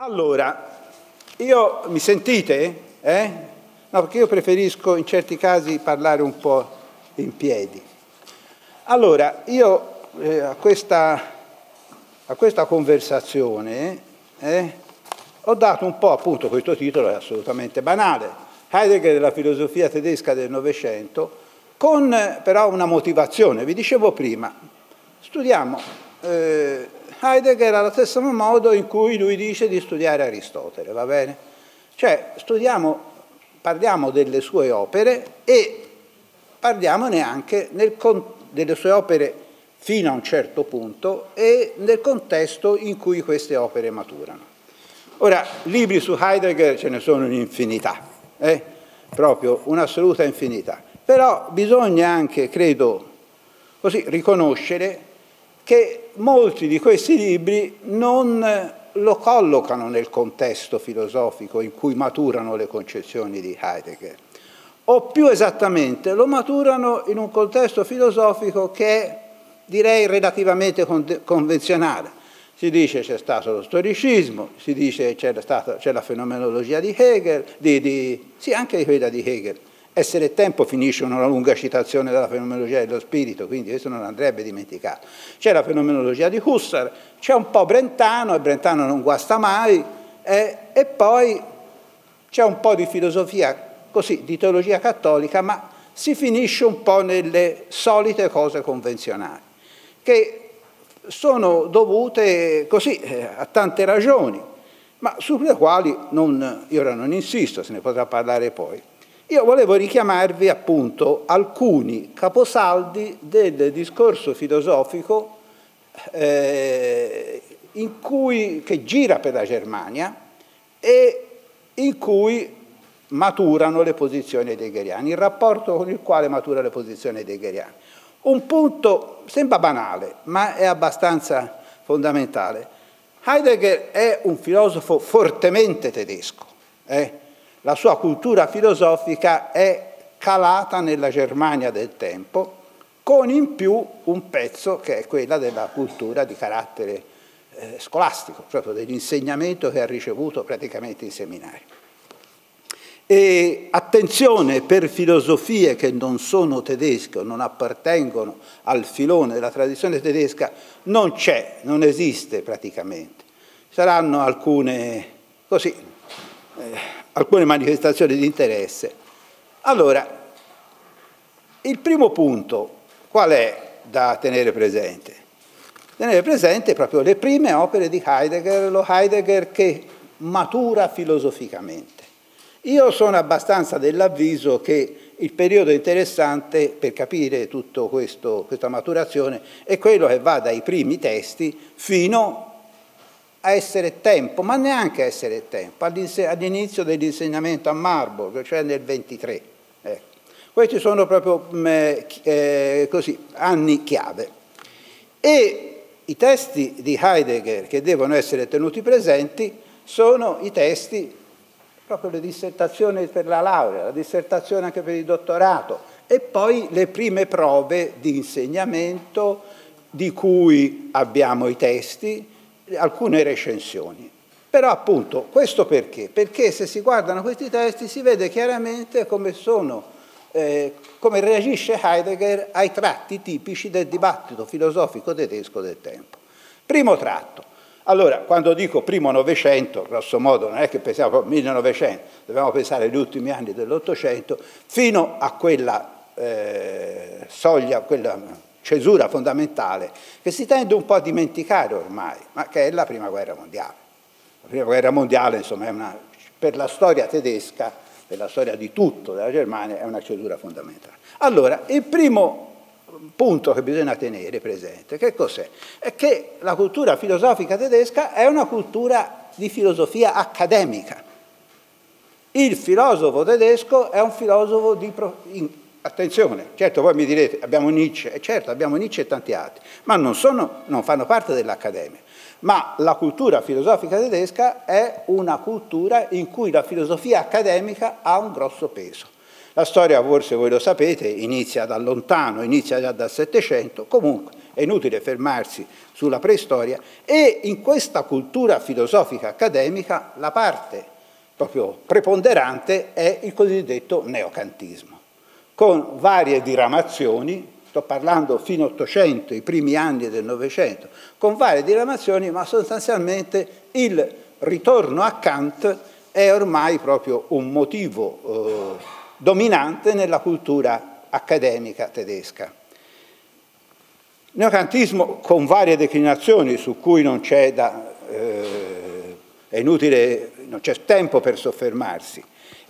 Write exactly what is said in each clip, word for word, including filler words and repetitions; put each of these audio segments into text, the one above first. Allora, io mi sentite? Eh? No, perché io preferisco in certi casi parlare un po' in piedi. Allora, io eh, a, questa, a questa conversazione eh, ho dato un po', appunto, questo titolo è assolutamente banale, Heidegger e la filosofia tedesca del Novecento, con però una motivazione. Vi dicevo prima, studiamo eh, Heidegger allo stesso modo in cui lui dice di studiare Aristotele, va bene? Cioè, studiamo, parliamo delle sue opere e parliamone anche nel, delle sue opere fino a un certo punto e nel contesto in cui queste opere maturano. Ora, libri su Heidegger ce ne sono un'infinità, eh? Proprio un'assoluta infinità. Però bisogna anche, credo, così riconoscere che molti di questi libri non lo collocano nel contesto filosofico in cui maturano le concezioni di Heidegger, o più esattamente lo maturano in un contesto filosofico che è, direi, relativamente convenzionale. Si dice c'è stato lo storicismo, si dice c'è la fenomenologia di Hegel, di, di, sì, anche quella di Hegel. Essere e tempo finisce una lunga citazione della fenomenologia dello spirito, quindi questo non andrebbe dimenticato. C'è la fenomenologia di Husserl, c'è un po' Brentano, e Brentano non guasta mai, eh, e poi c'è un po' di filosofia, così, di teologia cattolica, ma si finisce un po' nelle solite cose convenzionali, che sono dovute così a tante ragioni, ma sulle quali non, io ora non insisto, se ne potrà parlare poi. Io volevo richiamarvi appunto alcuni capisaldi del discorso filosofico eh, in cui, che gira per la Germania e in cui maturano le posizioni heideggeriane, il rapporto con il quale matura le posizioni heideggeriane. Un punto sembra banale, ma è abbastanza fondamentale. Heidegger è un filosofo fortemente tedesco, eh? La sua cultura filosofica è calata nella Germania del tempo, con in più un pezzo che è quella della cultura di carattere eh, scolastico, proprio dell'insegnamento che ha ricevuto praticamente in seminari. E attenzione, per filosofie che non sono tedesche o non appartengono al filone della tradizione tedesca, non c'è, non esiste praticamente. Saranno alcune così... Eh, alcune manifestazioni di interesse. Allora, il primo punto qual è da tenere presente? Tenere presente proprio le prime opere di Heidegger, lo Heidegger che matura filosoficamente. Io sono abbastanza dell'avviso che il periodo interessante per capire tutta questa maturazione è quello che va dai primi testi fino a a essere tempo, ma neanche a essere tempo, all'inizio dell'insegnamento a Marburg, cioè nel ventitré. Ecco. Questi sono proprio eh, così, anni chiave. E i testi di Heidegger che devono essere tenuti presenti sono i testi, proprio le dissertazioni per la laurea, la dissertazione anche per il dottorato, e poi le prime prove di insegnamento di cui abbiamo i testi, alcune recensioni. Però appunto questo perché? Perché se si guardano questi testi si vede chiaramente come sono, eh, come reagisce Heidegger ai tratti tipici del dibattito filosofico tedesco del tempo. Primo tratto. Allora, quando dico primo Novecento, grosso modo non è che pensiamo proprio millenovecento, dobbiamo pensare agli ultimi anni dell'Ottocento, fino a quella eh, soglia, quella... cesura fondamentale che si tende un po' a dimenticare ormai, ma che è la Prima Guerra Mondiale. La Prima Guerra Mondiale, insomma, è una, per la storia tedesca, per la storia di tutto della Germania, è una cesura fondamentale. Allora, il primo punto che bisogna tenere presente, che cos'è? È che la cultura filosofica tedesca è una cultura di filosofia accademica. Il filosofo tedesco è un filosofo di... In, Attenzione, certo voi mi direte abbiamo Nietzsche, e certo abbiamo Nietzsche e tanti altri, ma non, sono, non fanno parte dell'Accademia. Ma la cultura filosofica tedesca è una cultura in cui la filosofia accademica ha un grosso peso. La storia, forse voi lo sapete, inizia da lontano, inizia già dal Settecento, comunque è inutile fermarsi sulla preistoria, e in questa cultura filosofica accademica la parte proprio preponderante è il cosiddetto neocantismo, con varie diramazioni, sto parlando fino all'Ottocento, i primi anni del Novecento, con varie diramazioni, ma sostanzialmente il ritorno a Kant è ormai proprio un motivo eh, dominante nella cultura accademica tedesca. Neocantismo con varie declinazioni su cui non c'è da, eh, è inutile, non c'è tempo per soffermarsi,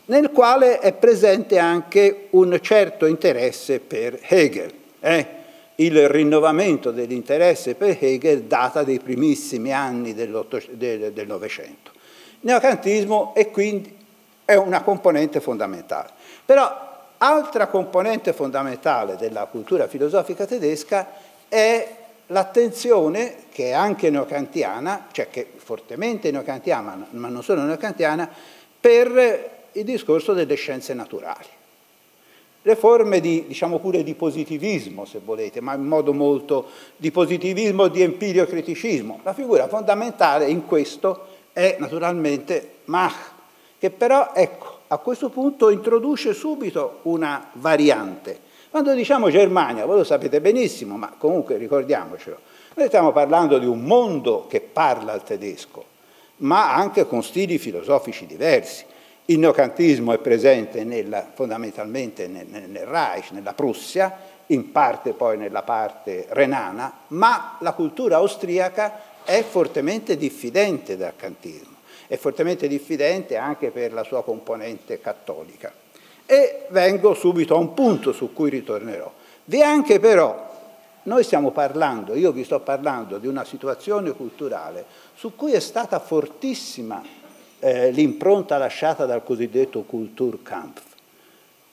nel quale è presente anche un certo interesse per Hegel. Eh? Il rinnovamento dell'interesse per Hegel data dai primissimi anni del, del Novecento. Il neocantismo è quindi è una componente fondamentale. Però altra componente fondamentale della cultura filosofica tedesca è l'attenzione, che è anche neocantiana, cioè che è fortemente neocantiana, ma non solo neocantiana, per il discorso delle scienze naturali. Le forme di, diciamo pure, di positivismo, se volete, ma in modo molto di positivismo e di empiriocriticismo. La figura fondamentale in questo è naturalmente Mach, che però, ecco, a questo punto introduce subito una variante. Quando diciamo Germania, voi lo sapete benissimo, ma comunque ricordiamocelo, noi stiamo parlando di un mondo che parla il tedesco, ma anche con stili filosofici diversi. Il neocantismo è presente nella, fondamentalmente nel, nel Reich, nella Prussia, in parte poi nella parte renana, ma la cultura austriaca è fortemente diffidente dal cantismo, è fortemente diffidente anche per la sua componente cattolica. E vengo subito a un punto su cui ritornerò. Vi è anche però, noi stiamo parlando, io vi sto parlando di una situazione culturale su cui è stata fortissima Eh, l'impronta lasciata dal cosiddetto Kulturkampf,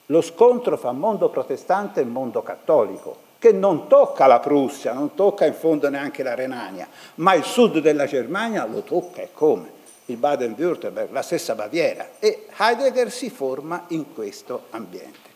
lo scontro fra mondo protestante e mondo cattolico, che non tocca la Prussia, non tocca in fondo neanche la Renania, ma il sud della Germania lo tocca, e come, il Baden-Württemberg, la stessa Baviera, e Heidegger si forma in questo ambiente.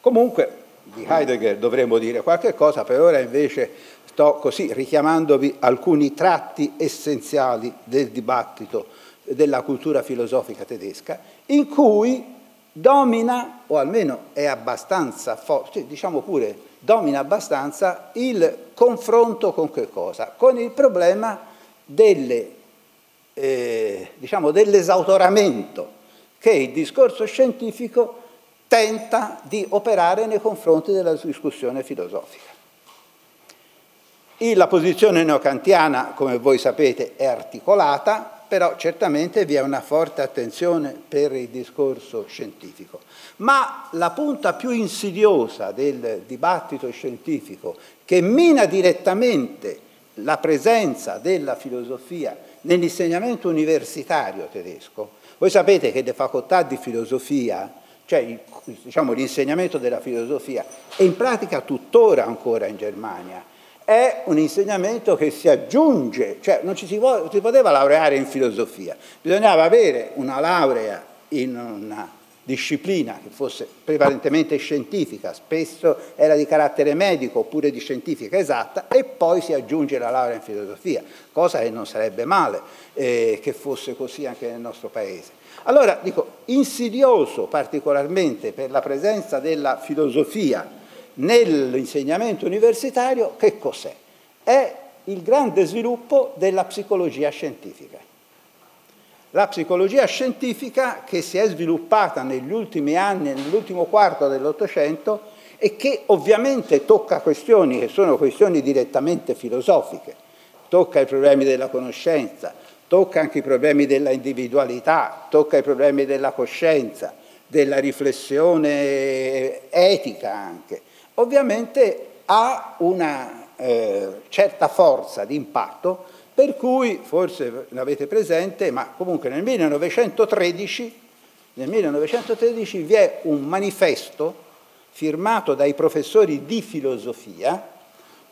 Comunque di Heidegger dovremmo dire qualche cosa, per ora invece sto così richiamandovi alcuni tratti essenziali del dibattito della cultura filosofica tedesca, in cui domina, o almeno è abbastanza forte, diciamo pure domina abbastanza, il confronto con che cosa? Con il problema delle, eh, diciamo dell'esautoramento che il discorso scientifico tenta di operare nei confronti della discussione filosofica. La posizione neocantiana, come voi sapete, è articolata, però certamente vi è una forte attenzione per il discorso scientifico. Ma la punta più insidiosa del dibattito scientifico, che mina direttamente la presenza della filosofia nell'insegnamento universitario tedesco, voi sapete che le facoltà di filosofia, cioè diciamo, l'insegnamento della filosofia, è in pratica tuttora ancora in Germania, è un insegnamento che si aggiunge, cioè non ci si, vo- si poteva laureare in filosofia, bisognava avere una laurea in una disciplina che fosse prevalentemente scientifica, spesso era di carattere medico oppure di scientifica esatta, e poi si aggiunge la laurea in filosofia, cosa che non sarebbe male eh, che fosse così anche nel nostro paese. Allora, dico, insidioso particolarmente per la presenza della filosofia nell'insegnamento universitario, che cos'è? È il grande sviluppo della psicologia scientifica. La psicologia scientifica che si è sviluppata negli ultimi anni, nell'ultimo quarto dell'Ottocento, e che ovviamente tocca questioni che sono questioni direttamente filosofiche, tocca i problemi della conoscenza, tocca anche i problemi della individualità, tocca i problemi della coscienza, della riflessione etica anche. Ovviamente ha una eh, certa forza di impatto, per cui, forse l'avete presente, ma comunque nel millenovecentotredici, nel millenovecentotredici vi è un manifesto firmato dai professori di filosofia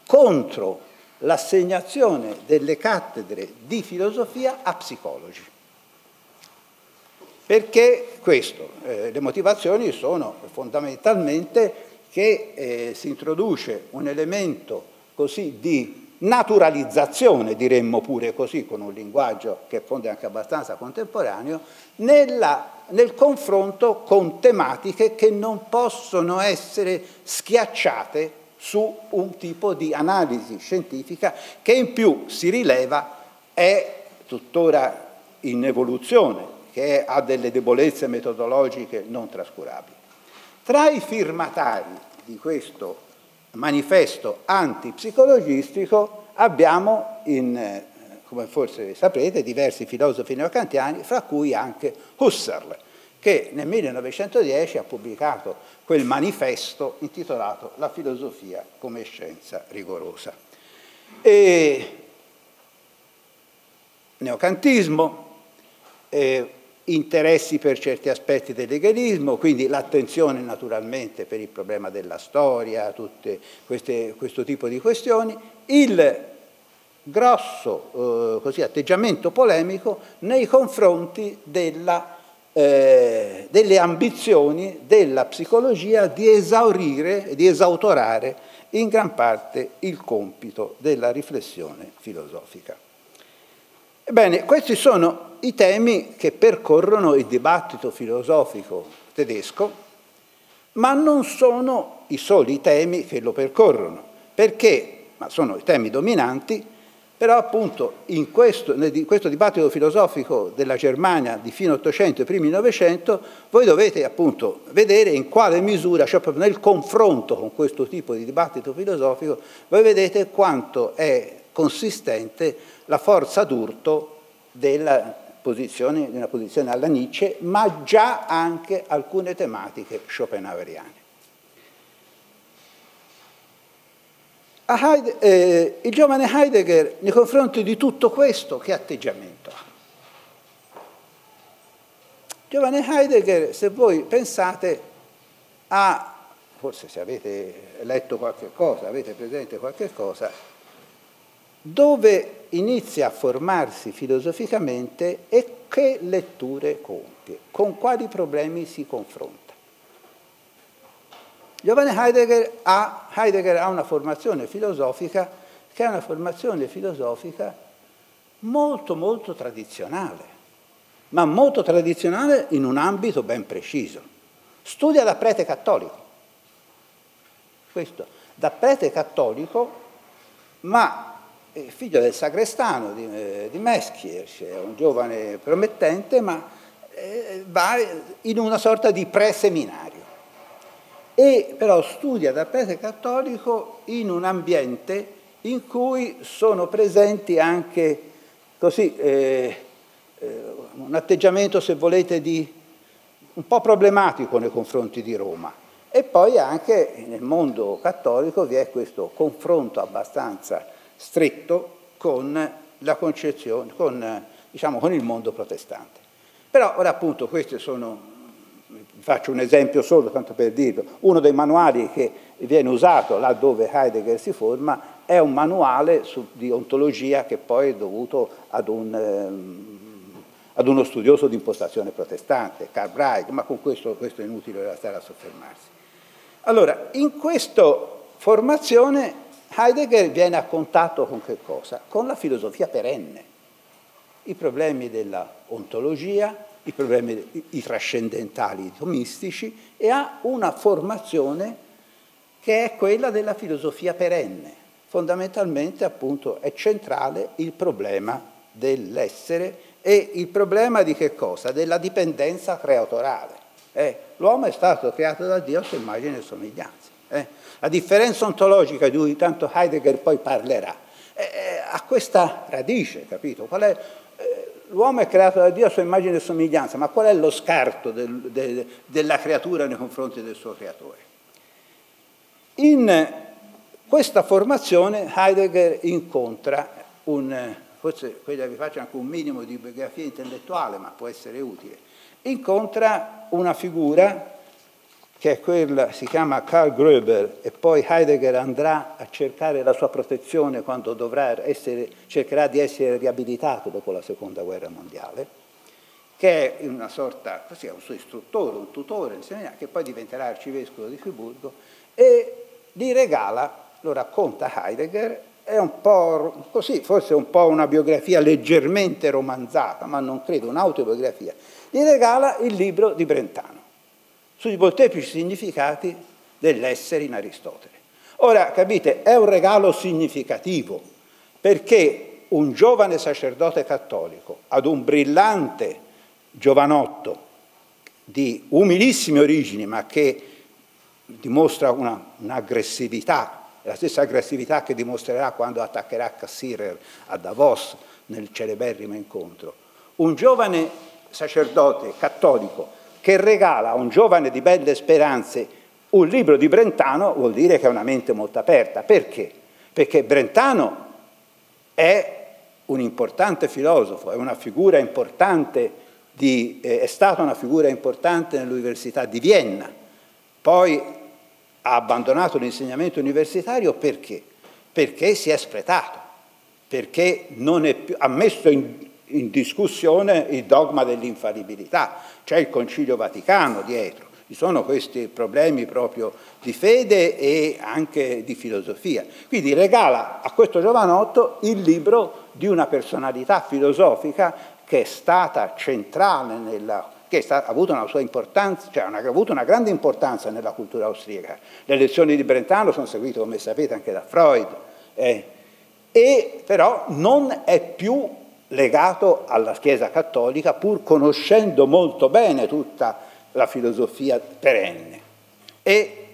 contro l'assegnazione delle cattedre di filosofia a psicologi. Perché questo? Eh, le motivazioni sono fondamentalmente che eh, si introduce un elemento così di naturalizzazione, diremmo pure così, con un linguaggio che fonde anche abbastanza contemporaneo, nella, nel confronto con tematiche che non possono essere schiacciate su un tipo di analisi scientifica che in più si rileva è tuttora in evoluzione, che ha delle debolezze metodologiche non trascurabili. Tra i firmatari di questo manifesto antipsicologistico abbiamo, in, come forse saprete, diversi filosofi neocantiani, fra cui anche Husserl, che nel millenovecentodieci ha pubblicato quel manifesto intitolato La filosofia come scienza rigorosa. E neocantismo, eh, interessi per certi aspetti dell'hegelismo, quindi l'attenzione naturalmente per il problema della storia, tutte queste, questo tipo di questioni, il grosso eh, così, atteggiamento polemico nei confronti della, eh, delle ambizioni della psicologia di esaurire, di esautorare in gran parte il compito della riflessione filosofica. Ebbene, questi sono i temi che percorrono il dibattito filosofico tedesco, ma non sono i soli temi che lo percorrono, perché, ma sono i temi dominanti, però appunto in questo, in questo dibattito filosofico della Germania di fine Ottocento e primi Novecento, voi dovete appunto vedere in quale misura, cioè proprio nel confronto con questo tipo di dibattito filosofico, voi vedete quanto è consistente la forza d'urto della posizione, una posizione alla Nietzsche, ma già anche alcune tematiche schopenhaueriane. Heide, eh, il giovane Heidegger, nei confronti di tutto questo, che atteggiamento ha? Il giovane Heidegger, se voi pensate a, forse se avete letto qualche cosa, avete presente qualche cosa, dove inizia a formarsi filosoficamente e che letture compie, con quali problemi si confronta. Giovanni Heidegger ha, Heidegger ha una formazione filosofica che è una formazione filosofica molto molto tradizionale, ma molto tradizionale in un ambito ben preciso. Studia da prete cattolico. Questo, da prete cattolico, ma figlio del sagrestano di, di Meschier, cioè un giovane promettente, ma eh, va in una sorta di preseminario. E però studia da prete cattolico in un ambiente in cui sono presenti anche così, eh, eh, un atteggiamento, se volete, di, un po' problematico nei confronti di Roma. E poi anche nel mondo cattolico vi è questo confronto abbastanza stretto con la concezione, con, diciamo, con il mondo protestante. Però ora appunto questi sono, vi faccio un esempio solo, tanto per dirlo, uno dei manuali che viene usato là dove Heidegger si forma è un manuale su, di ontologia che poi è dovuto ad, un, ehm, ad uno studioso di impostazione protestante, Karl Barth, ma con questo, questo è inutile in realtà soffermarsi. Allora, in questa formazione Heidegger viene a contatto con che cosa? Con la filosofia perenne. I problemi dell'ontologia, i problemi i trascendentali, i tomistici, e ha una formazione che è quella della filosofia perenne. Fondamentalmente, appunto, è centrale il problema dell'essere e il problema di che cosa? Della dipendenza creatorale. Eh, l'uomo è stato creato da Dio a sua immagine e somiglianza. Eh, la differenza ontologica di cui tanto Heidegger poi parlerà eh, ha questa radice, capito? Qual è, eh, l'uomo è creato da Dio a sua immagine e somiglianza, ma qual è lo scarto del, del, della creatura nei confronti del suo creatore? In questa formazione Heidegger incontra un, forse quella vi faccio anche un minimo di biografia intellettuale, ma può essere utile, incontra una figura che è quella, si chiama Karl Gröber, e poi Heidegger andrà a cercare la sua protezione quando dovrà essere, cercherà di essere riabilitato dopo la Seconda Guerra Mondiale, che è una sorta, così, un suo istruttore, un tutore, un seminario, che poi diventerà arcivescovo di Friburgo, e gli regala, lo racconta Heidegger, è un po' così, forse un po' una biografia leggermente romanzata, ma non credo, un'autobiografia, gli regala il libro di Brentano, sui molteplici significati dell'essere in Aristotele. Ora, capite, è un regalo significativo, perché un giovane sacerdote cattolico ad un brillante giovanotto di umilissime origini, ma che dimostra un'aggressività, un la stessa aggressività che dimostrerà quando attaccherà Cassirer a Davos nel celeberrimo incontro, un giovane sacerdote cattolico che regala a un giovane di belle speranze un libro di Brentano, vuol dire che è una mente molto aperta. Perché? Perché Brentano è un importante filosofo, è una figura importante di, eh, è stata una figura importante nell'Università di Vienna, poi ha abbandonato l'insegnamento universitario perché? Perché si è spretato, perché non è più, ha messo in, in discussione il dogma dell'infallibilità, c'è il Concilio Vaticano dietro, ci sono questi problemi proprio di fede e anche di filosofia. Quindi regala a questo giovanotto il libro di una personalità filosofica che è stata centrale, nella, che è stata, ha avuto una sua importanza, cioè una, ha avuto una grande importanza nella cultura austriaca. Le lezioni di Brentano sono seguite, come sapete, anche da Freud, eh, e però non è più legato alla Chiesa Cattolica, pur conoscendo molto bene tutta la filosofia perenne, e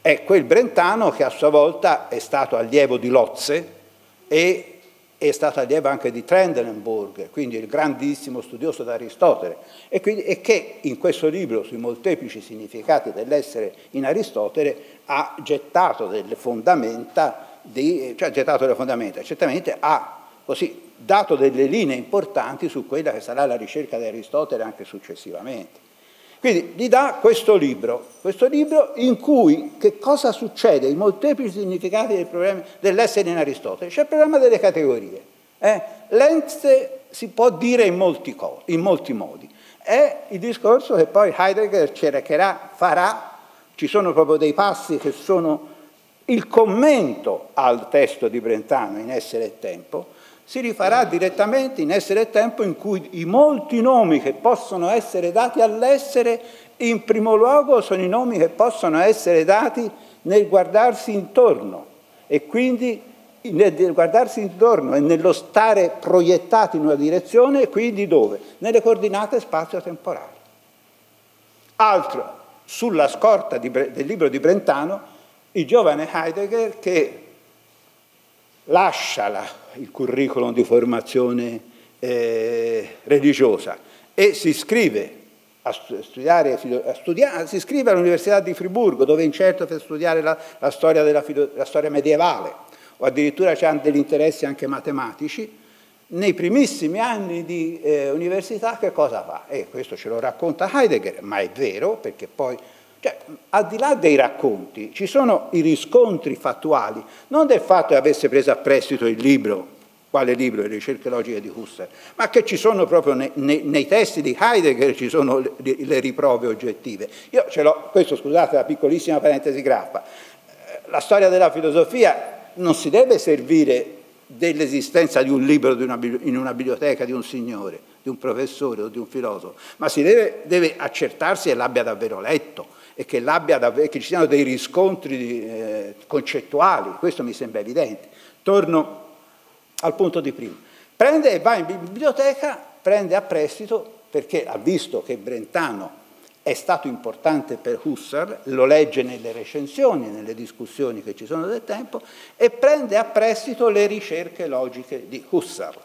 è quel Brentano che a sua volta è stato allievo di Lotze e è stato allievo anche di Trendelenburg, quindi il grandissimo studioso di Aristotele, e, quindi, e che in questo libro sui molteplici significati dell'essere in Aristotele ha gettato delle fondamenta, di, cioè ha gettato delle fondamenta, certamente ha così dato delle linee importanti su quella che sarà la ricerca di Aristotele anche successivamente. Quindi gli dà questo libro, questo libro in cui che cosa succede, i molteplici significati del dell'essere in Aristotele. C'è il problema delle categorie. Eh? L'ente si può dire in molti, in molti modi. È il discorso che poi Heidegger cercherà, farà, ci sono proprio dei passi che sono il commento al testo di Brentano in Essere e Tempo, si rifarà direttamente in Essere e Tempo, in cui i molti nomi che possono essere dati all'essere in primo luogo sono i nomi che possono essere dati nel guardarsi intorno, e quindi nel guardarsi intorno e nello stare proiettati in una direzione, quindi dove? Nelle coordinate spazio-temporali. Altro, sulla scorta di, del libro di Brentano, il giovane Heidegger che lascia la il curriculum di formazione eh, religiosa e si iscrive a studiare, a studiare si iscrive all'Università di Friburgo, dove è incerto per studiare la, la, storia della, la storia medievale, o addirittura c'è degli interessi anche matematici. Nei primissimi anni di eh, università che cosa fa? E eh, questo ce lo racconta Heidegger, ma è vero, perché poi, cioè, al di là dei racconti, ci sono i riscontri fattuali, non del fatto che avesse preso a prestito il libro, quale libro? Le ricerche logiche di Husserl, ma che ci sono proprio nei, nei, nei testi di Heidegger, ci sono le, le riprove oggettive. Io ce l'ho, questo scusate la piccolissima parentesi grappa, la storia della filosofia non si deve servire dell'esistenza di un libro di una, in una biblioteca di un signore, di un professore o di un filosofo, ma si deve, deve accertarsi che l'abbia davvero letto, e che, che ci siano dei riscontri eh, concettuali, questo mi sembra evidente. Torno al punto di prima. Prende e va in biblioteca, prende a prestito, perché ha visto che Brentano è stato importante per Husserl, lo legge nelle recensioni, nelle discussioni che ci sono del tempo, e prende a prestito le ricerche logiche di Husserl,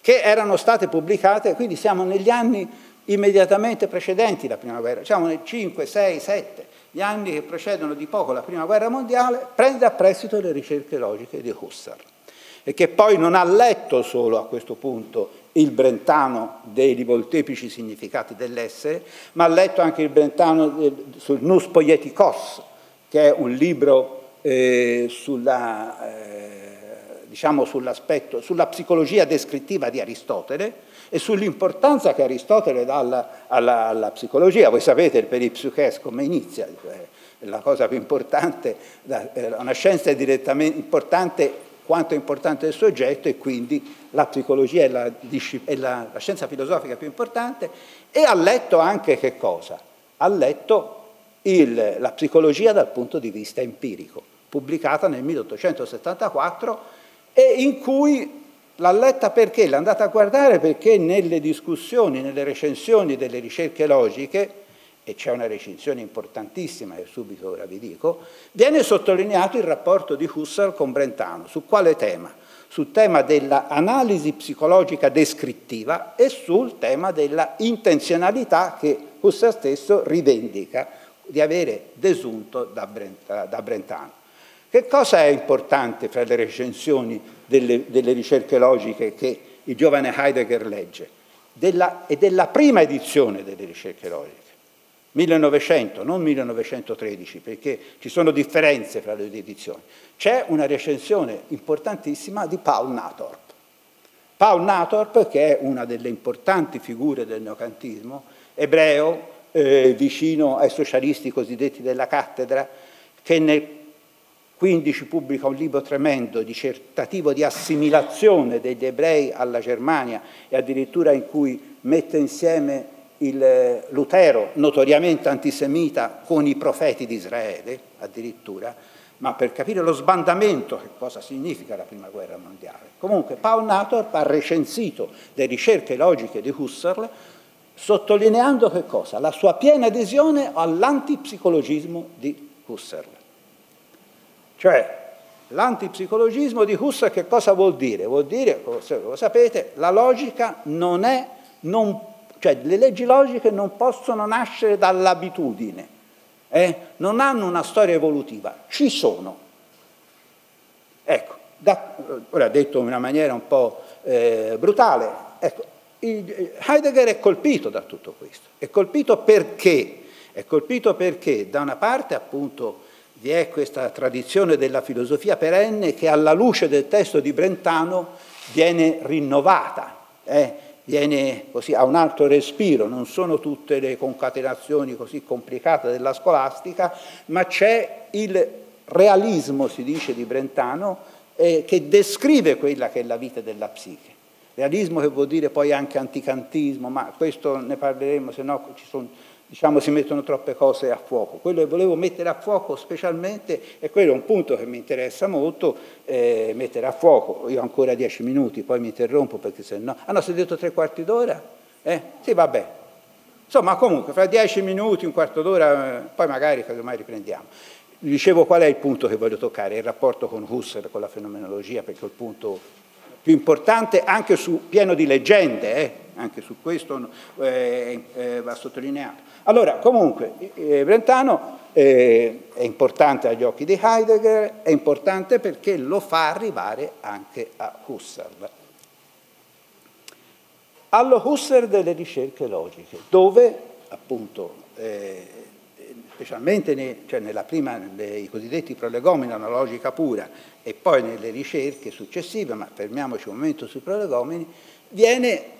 che erano state pubblicate, quindi siamo negli anni immediatamente precedenti la prima guerra, diciamo nel cinque, sei, sette, gli anni che precedono di poco la prima guerra mondiale, prende a prestito le ricerche logiche di Husserl, e che poi non ha letto solo a questo punto il Brentano dei molteplici significati dell'essere, ma ha letto anche il Brentano sul Nous Poietikos, che è un libro eh, sulla, eh, diciamo sull'aspetto, sulla psicologia descrittiva di Aristotele e sull'importanza che Aristotele dà alla, alla, alla psicologia. Voi sapete il peripsyches come inizia, cioè, la cosa più importante, una scienza è direttamente importante quanto è importante il soggetto, e quindi la psicologia è la, è la, la scienza filosofica più importante, e ha letto anche che cosa? Ha letto il, la psicologia dal punto di vista empirico, pubblicata nel milleottocentosettantaquattro, e in cui l'ha letta perché? L'ha andata a guardare perché nelle discussioni, nelle recensioni delle ricerche logiche, e c'è una recensione importantissima che subito ora vi dico, viene sottolineato il rapporto di Husserl con Brentano. Su quale tema? Sul tema dell'analisi psicologica descrittiva e sul tema della intenzionalità che Husserl stesso rivendica di avere desunto da Brentano. Che cosa è importante fra le recensioni delle, delle ricerche logiche che il giovane Heidegger legge? Della, e della prima edizione delle ricerche logiche. millenovecento, non millenovecentotredici, perché ci sono differenze fra le due edizioni. C'è una recensione importantissima di Paul Natorp. Paul Natorp, che è una delle importanti figure del neocantismo, ebreo, eh, vicino ai socialisti cosiddetti della cattedra, che nel quindici pubblica un libro tremendo di tentativo di assimilazione degli ebrei alla Germania, e addirittura in cui mette insieme il Lutero, notoriamente antisemita, con i profeti di Israele, addirittura, ma per capire lo sbandamento, che cosa significa la Prima Guerra Mondiale. Comunque, Paul Natorp ha recensito le ricerche logiche di Husserl, sottolineando che cosa? La sua piena adesione all'antipsicologismo di Husserl. Cioè, l'antipsicologismo di Husserl che cosa vuol dire? Vuol dire, lo sapete, la logica non è, non può, cioè le leggi logiche non possono nascere dall'abitudine, eh? Non hanno una storia evolutiva, ci sono. Ecco, da, ora detto in una maniera un po' eh, brutale, ecco, il, Heidegger è colpito da tutto questo, è colpito perché? È colpito perché da una parte appunto vi è questa tradizione della filosofia perenne che alla luce del testo di Brentano viene rinnovata, eh? Viene così a un altro respiro, non sono tutte le concatenazioni così complicate della scolastica, ma c'è il realismo, si dice, di Brentano, eh, che descrive quella che è la vita della psiche. Realismo che vuol dire poi anche anticantismo, ma questo ne parleremo, se no ci sono, diciamo, si mettono troppe cose a fuoco. Quello che volevo mettere a fuoco specialmente, e quello è un punto che mi interessa molto, eh, mettere a fuoco. Io ho ancora dieci minuti, poi mi interrompo perché se no... Ah no, si è detto tre quarti d'ora? Eh? Sì, vabbè. Insomma, comunque, fra dieci minuti, un quarto d'ora, eh, poi magari casomai riprendiamo. Dicevo qual è il punto che voglio toccare, il rapporto con Husserl, con la fenomenologia, perché è il punto più importante, anche su pieno di leggende, eh? Anche su questo eh, eh, va sottolineato. Allora, comunque, eh, Brentano eh, è importante agli occhi di Heidegger, è importante perché lo fa arrivare anche a Husserl. Allo Husserl delle ricerche logiche, dove appunto, eh, specialmente nei, cioè nella prima, nei cosiddetti prolegomena, una logica pura, e poi nelle ricerche successive, ma fermiamoci un momento sui prolegomeni, viene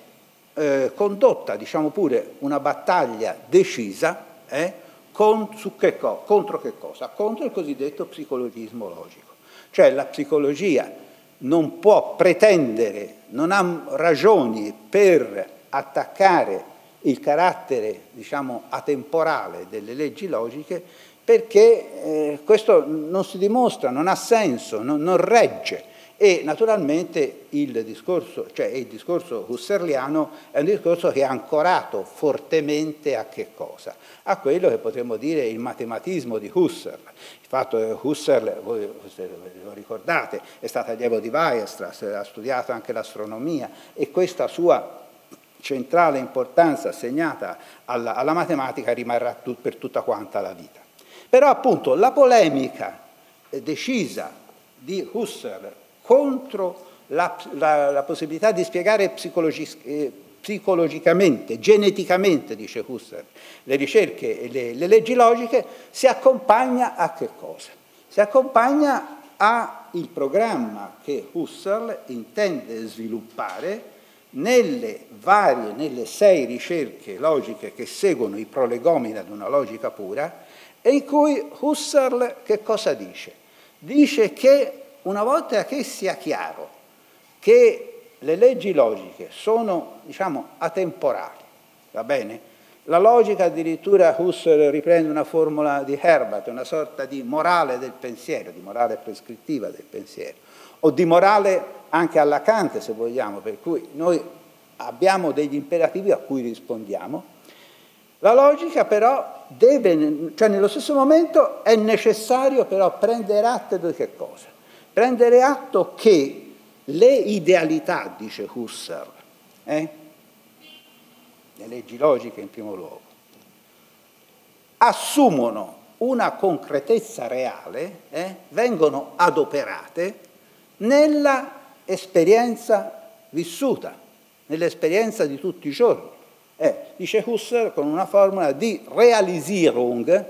Eh, condotta, diciamo pure, una battaglia decisa eh, con, su che co contro che cosa? Contro il cosiddetto psicologismo logico. Cioè la psicologia non può pretendere, non ha ragioni per attaccare il carattere, diciamo, atemporale delle leggi logiche, perché eh, questo non si dimostra, non ha senso, non, non regge. E naturalmente il discorso, cioè il discorso husserliano è un discorso che è ancorato fortemente a che cosa? A quello che potremmo dire il matematismo di Husserl. Il fatto che Husserl, voi lo ricordate, è stato allievo di Weierstrass, ha studiato anche l'astronomia, e questa sua centrale importanza assegnata alla, alla matematica rimarrà tut, per tutta quanta la vita. Però appunto la polemica decisa di Husserl contro la, la, la possibilità di spiegare psicologi, eh, psicologicamente, geneticamente, dice Husserl, le ricerche e le, le leggi logiche, si accompagna a che cosa? Si accompagna ha il programma che Husserl intende sviluppare nelle varie, nelle sei ricerche logiche che seguono i prolegomeni ad una logica pura, e in cui Husserl che cosa dice? Dice che una volta che sia chiaro che le leggi logiche sono, diciamo, atemporali, va bene? La logica, addirittura Husserl riprende una formula di Herbart, una sorta di morale del pensiero, di morale prescrittiva del pensiero, o di morale anche alla Kant, se vogliamo, per cui noi abbiamo degli imperativi a cui rispondiamo. La logica però deve, cioè nello stesso momento è necessario però prendere atto di che cosa? Prendere atto che le idealità, dice Husserl, eh? le leggi logiche in primo luogo, assumono una concretezza reale, eh? vengono adoperate nella esperienza vissuta, nell'esperienza di tutti i giorni. Eh, dice Husserl con una formula di Realisierung,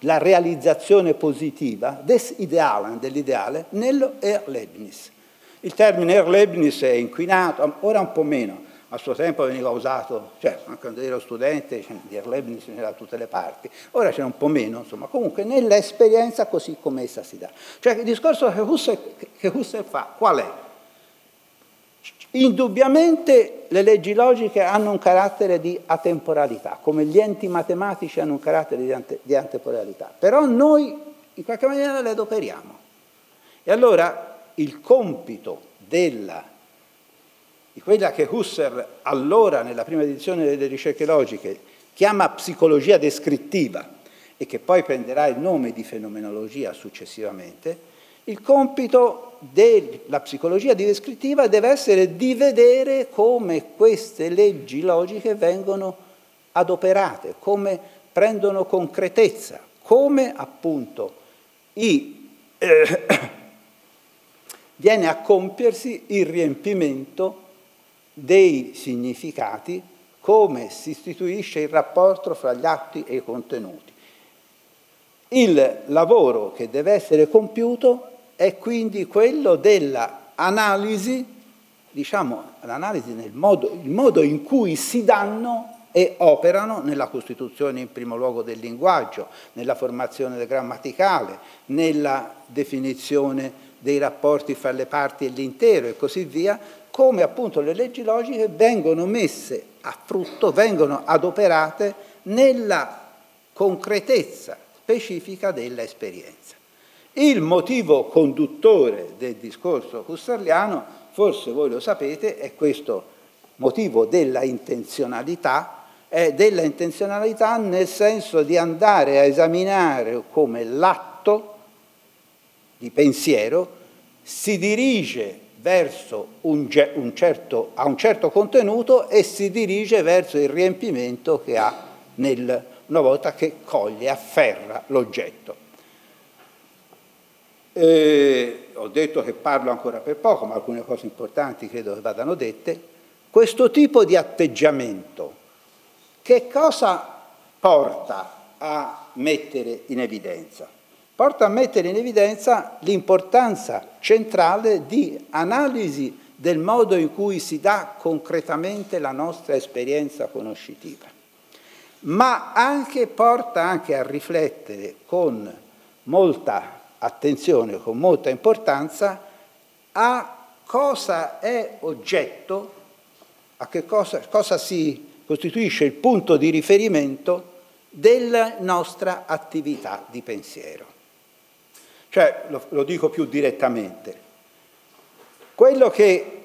la realizzazione positiva, des Idealen, dell'ideale, nello Erlebnis. Il termine Erlebnis è inquinato, ora un po' meno, a suo tempo veniva usato, cioè quando ero studente di Erlebnis c'era da tutte le parti, ora c'è un po' meno, insomma, comunque nell'esperienza così come essa si dà. Cioè il discorso che Husserl, che Husserl fa qual è? Indubbiamente le leggi logiche hanno un carattere di atemporalità, come gli enti matematici hanno un carattere di, ante, di atemporalità, però noi in qualche maniera le adoperiamo. E allora il compito della, di quella che Husserl allora nella prima edizione delle ricerche logiche chiama psicologia descrittiva e che poi prenderà il nome di fenomenologia successivamente, il compito della psicologia descrittiva deve essere di vedere come queste leggi logiche vengono adoperate, come prendono concretezza, come appunto i, eh, viene a compiersi il riempimento dei significati, come si istituisce il rapporto fra gli atti e i contenuti. Il lavoro che deve essere compiuto è quindi quello dell'analisi, diciamo, l'analisi nel modo, il modo in cui si danno e operano nella costituzione in primo luogo del linguaggio, nella formazione grammaticale, nella definizione dei rapporti fra le parti e l'intero e così via, come appunto le leggi logiche vengono messe a frutto, vengono adoperate nella concretezza specifica dell'esperienza. Il motivo conduttore del discorso husserliano, forse voi lo sapete, è questo motivo della intenzionalità, è della intenzionalità nel senso di andare a esaminare come l'atto di pensiero si dirige verso un, un certo, a un certo contenuto e si dirige verso il riempimento che ha nel, una volta che coglie, afferra l'oggetto. Eh, ho detto che parlo ancora per poco, ma alcune cose importanti credo che vadano dette. Questo tipo di atteggiamento che cosa porta a mettere in evidenza? Porta a mettere in evidenza l'importanza centrale di analisi del modo in cui si dà concretamente la nostra esperienza conoscitiva, ma anche porta anche a riflettere con molta attenzione, con molta importanza, a cosa è oggetto, a che cosa, cosa si costituisce il punto di riferimento della nostra attività di pensiero. Cioè, lo, lo dico più direttamente, quello che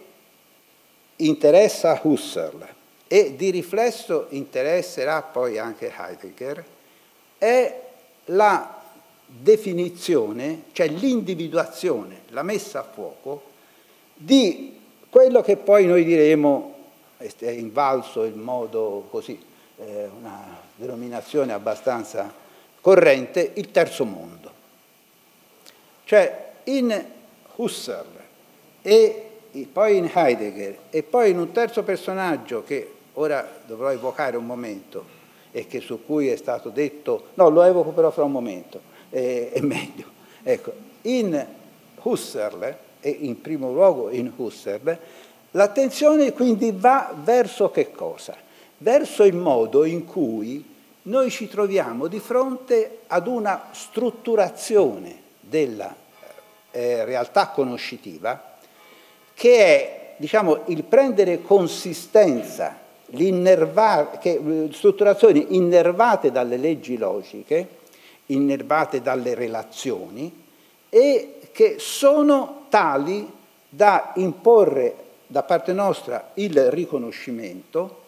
interessa Husserl e di riflesso interesserà poi anche Heidegger è la definizione, cioè l'individuazione, la messa a fuoco di quello che poi noi diremo è invalso in modo così, eh, una denominazione abbastanza corrente, il terzo mondo. Cioè in Husserl e poi in Heidegger e poi in un terzo personaggio che ora dovrò evocare un momento e che su cui è stato detto, no, lo evoco però fra un momento, è meglio. Ecco, in Husserl e in primo luogo in Husserl, l'attenzione quindi va verso che cosa? Verso il modo in cui noi ci troviamo di fronte ad una strutturazione della eh, realtà conoscitiva che è, diciamo, il prendere consistenza, che, strutturazioni innervate dalle leggi logiche, innervate dalle relazioni e che sono tali da imporre da parte nostra il riconoscimento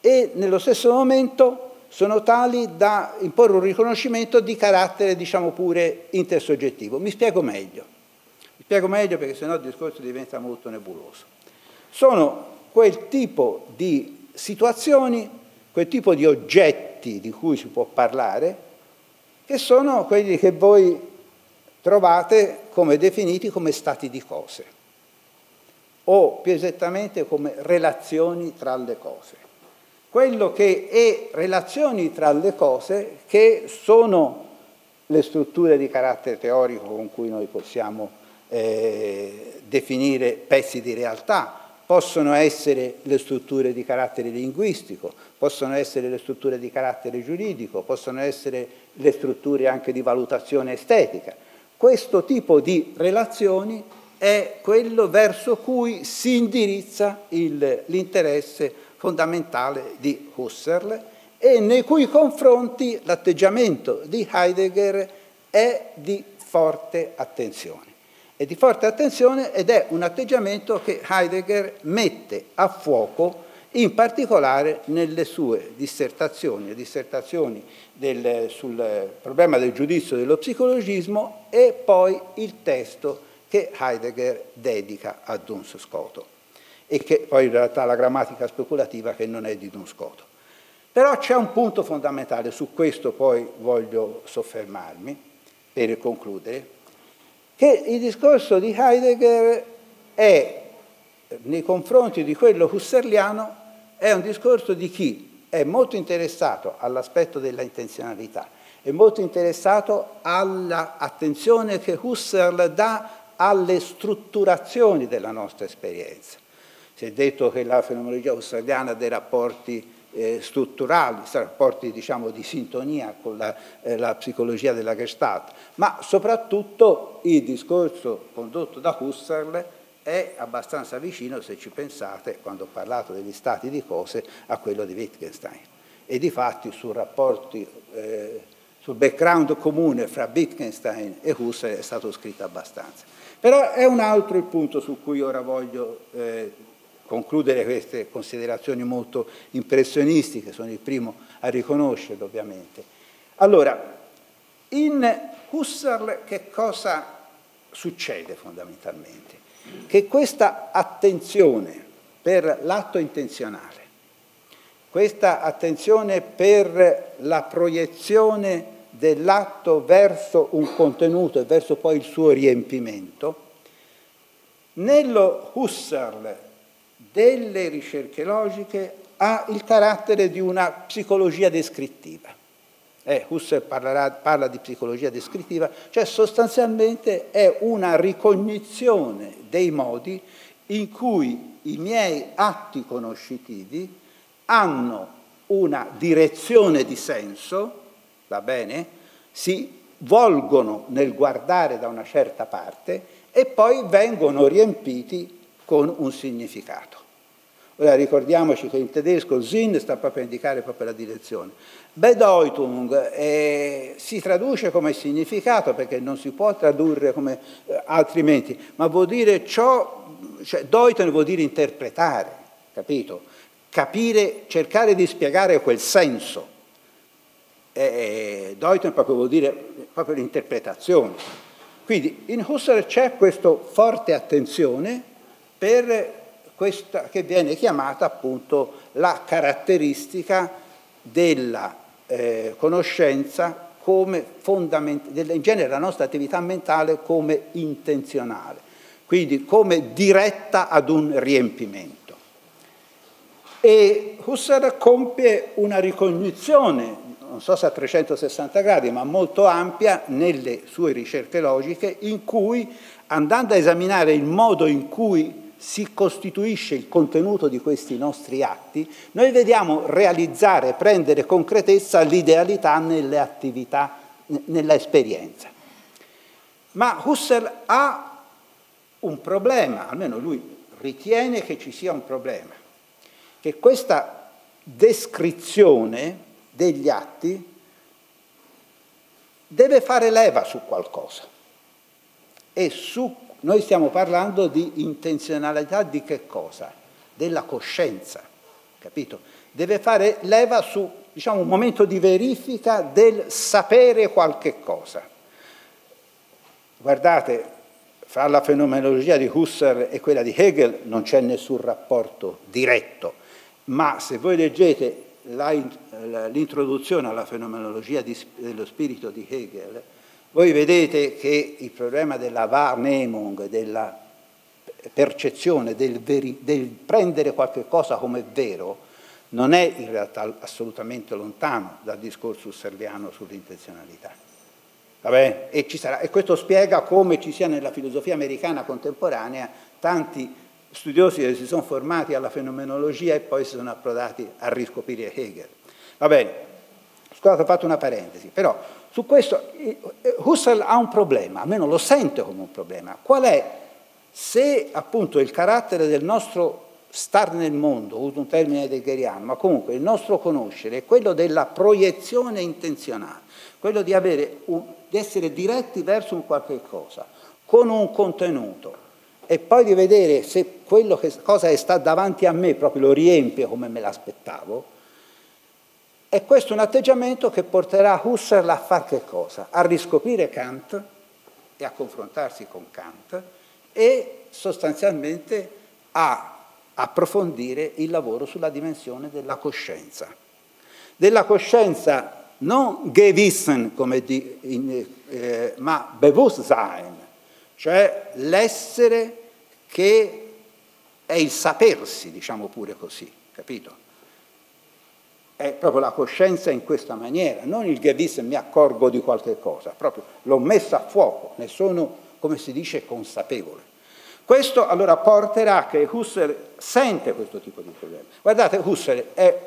e nello stesso momento sono tali da imporre un riconoscimento di carattere, diciamo pure, intersoggettivo. Mi spiego meglio, mi spiego meglio perché sennò il discorso diventa molto nebuloso. Sono quel tipo di situazioni, quel tipo di oggetti di cui si può parlare, che sono quelli che voi trovate come definiti come stati di cose, o più esattamente come relazioni tra le cose. Quello che è relazioni tra le cose che sono le strutture di carattere teorico con cui noi possiamo eh, definire pezzi di realtà, possono essere le strutture di carattere linguistico, possono essere le strutture di carattere giuridico, possono essere le strutture anche di valutazione estetica. Questo tipo di relazioni è quello verso cui si indirizza l'interesse fondamentale di Husserl e nei cui confronti l'atteggiamento di Heidegger è di forte attenzione. È di forte attenzione ed è un atteggiamento che Heidegger mette a fuoco in particolare nelle sue dissertazioni, dissertazioni del, sul problema del giudizio dello psicologismo e poi il testo che Heidegger dedica a Duns Scoto e che poi in realtà la grammatica speculativa che non è di Duns Scoto. Però c'è un punto fondamentale, su questo poi voglio soffermarmi per concludere, che il discorso di Heidegger è, nei confronti di quello husserliano, è un discorso di chi è molto interessato all'aspetto della intenzionalità, è molto interessato all'attenzione che Husserl dà alle strutturazioni della nostra esperienza. Si è detto che la fenomenologia husserliana dei rapporti eh, strutturali, rapporti diciamo di sintonia con la, eh, la psicologia della Gestalt, ma soprattutto il discorso condotto da Husserl è abbastanza vicino, se ci pensate, quando ho parlato degli stati di cose, a quello di Wittgenstein. E difatti su rapporti eh, sul background comune fra Wittgenstein e Husserl è stato scritto abbastanza. Però è un altro il punto su cui ora voglio eh, concludere queste considerazioni molto impressionistiche, sono il primo a riconoscerlo ovviamente. Allora, in Husserl che cosa succede fondamentalmente? Che questa attenzione per l'atto intenzionale, questa attenzione per la proiezione dell'atto verso un contenuto e verso poi il suo riempimento, nello Husserl delle ricerche logiche ha il carattere di una psicologia descrittiva. Eh, Husserl parlerà, parla di psicologia descrittiva, cioè sostanzialmente è una ricognizione dei modi in cui i miei atti conoscitivi hanno una direzione di senso, va bene? Si volgono nel guardare da una certa parte e poi vengono riempiti con un significato. Ora ricordiamoci che in tedesco Sinn sta proprio a indicare proprio la direzione. Bedeutung eh, si traduce come significato perché non si può tradurre come eh, altrimenti, ma vuol dire ciò, cioè Deutung vuol dire interpretare, capito? Capire, cercare di spiegare quel senso. Deutung proprio vuol dire proprio l'interpretazione. Quindi in Husserl c'è questa forte attenzione per questa che viene chiamata appunto la caratteristica della eh, conoscenza come fondamentale, in genere la nostra attività mentale come intenzionale, quindi come diretta ad un riempimento. E Husserl compie una ricognizione non so se a trecentosessanta gradi, ma molto ampia nelle sue ricerche logiche, in cui, andando a esaminare il modo in cui si costituisce il contenuto di questi nostri atti, noi vediamo realizzare, prendere concretezza l'idealità nelle attività, nella esperienza. Ma Husserl ha un problema, almeno lui ritiene che ci sia un problema, che questa descrizione degli atti deve fare leva su qualcosa e su. Noi stiamo parlando di intenzionalità di che cosa? Della coscienza, capito? Deve fare leva su, diciamo, un momento di verifica del sapere qualche cosa. Guardate, fra la fenomenologia di Husserl e quella di Hegel non c'è nessun rapporto diretto, ma se voi leggete l'introduzione alla fenomenologia di, dello spirito di Hegel, voi vedete che il problema della Wahrnehmung, della percezione, del, veri, del prendere qualche cosa come vero, non è in realtà assolutamente lontano dal discorso husserliano sull'intenzionalità. Vabbè, e, ci sarà, e questo spiega come ci sia nella filosofia americana contemporanea tanti studiosi che si sono formati alla fenomenologia e poi si sono approdati a riscoprire Hegel. Va bene, scusate, ho fatto una parentesi, però... Su questo Husserl ha un problema, almeno lo sente come un problema. Qual è? Se appunto il carattere del nostro star nel mondo, uso un termine heideggeriano, ma comunque il nostro conoscere è quello della proiezione intenzionale, quello di, avere un, di essere diretti verso un qualche cosa, con un contenuto, e poi di vedere se quello che cosa sta davanti a me proprio lo riempie come me l'aspettavo. E questo è un atteggiamento che porterà Husserl a fare che cosa? A riscoprire Kant e a confrontarsi con Kant e sostanzialmente a approfondire il lavoro sulla dimensione della coscienza. Della coscienza non Gewissen, come di, in, eh, ma Bewusstsein, cioè l'essere che è il sapersi, diciamo pure così, capito? È proprio la coscienza in questa maniera, non il Gewissen, mi accorgo di qualche cosa, proprio l'ho messa a fuoco, ne sono, come si dice, consapevole. Questo allora porterà che Husserl sente questo tipo di problema. Guardate, Husserl è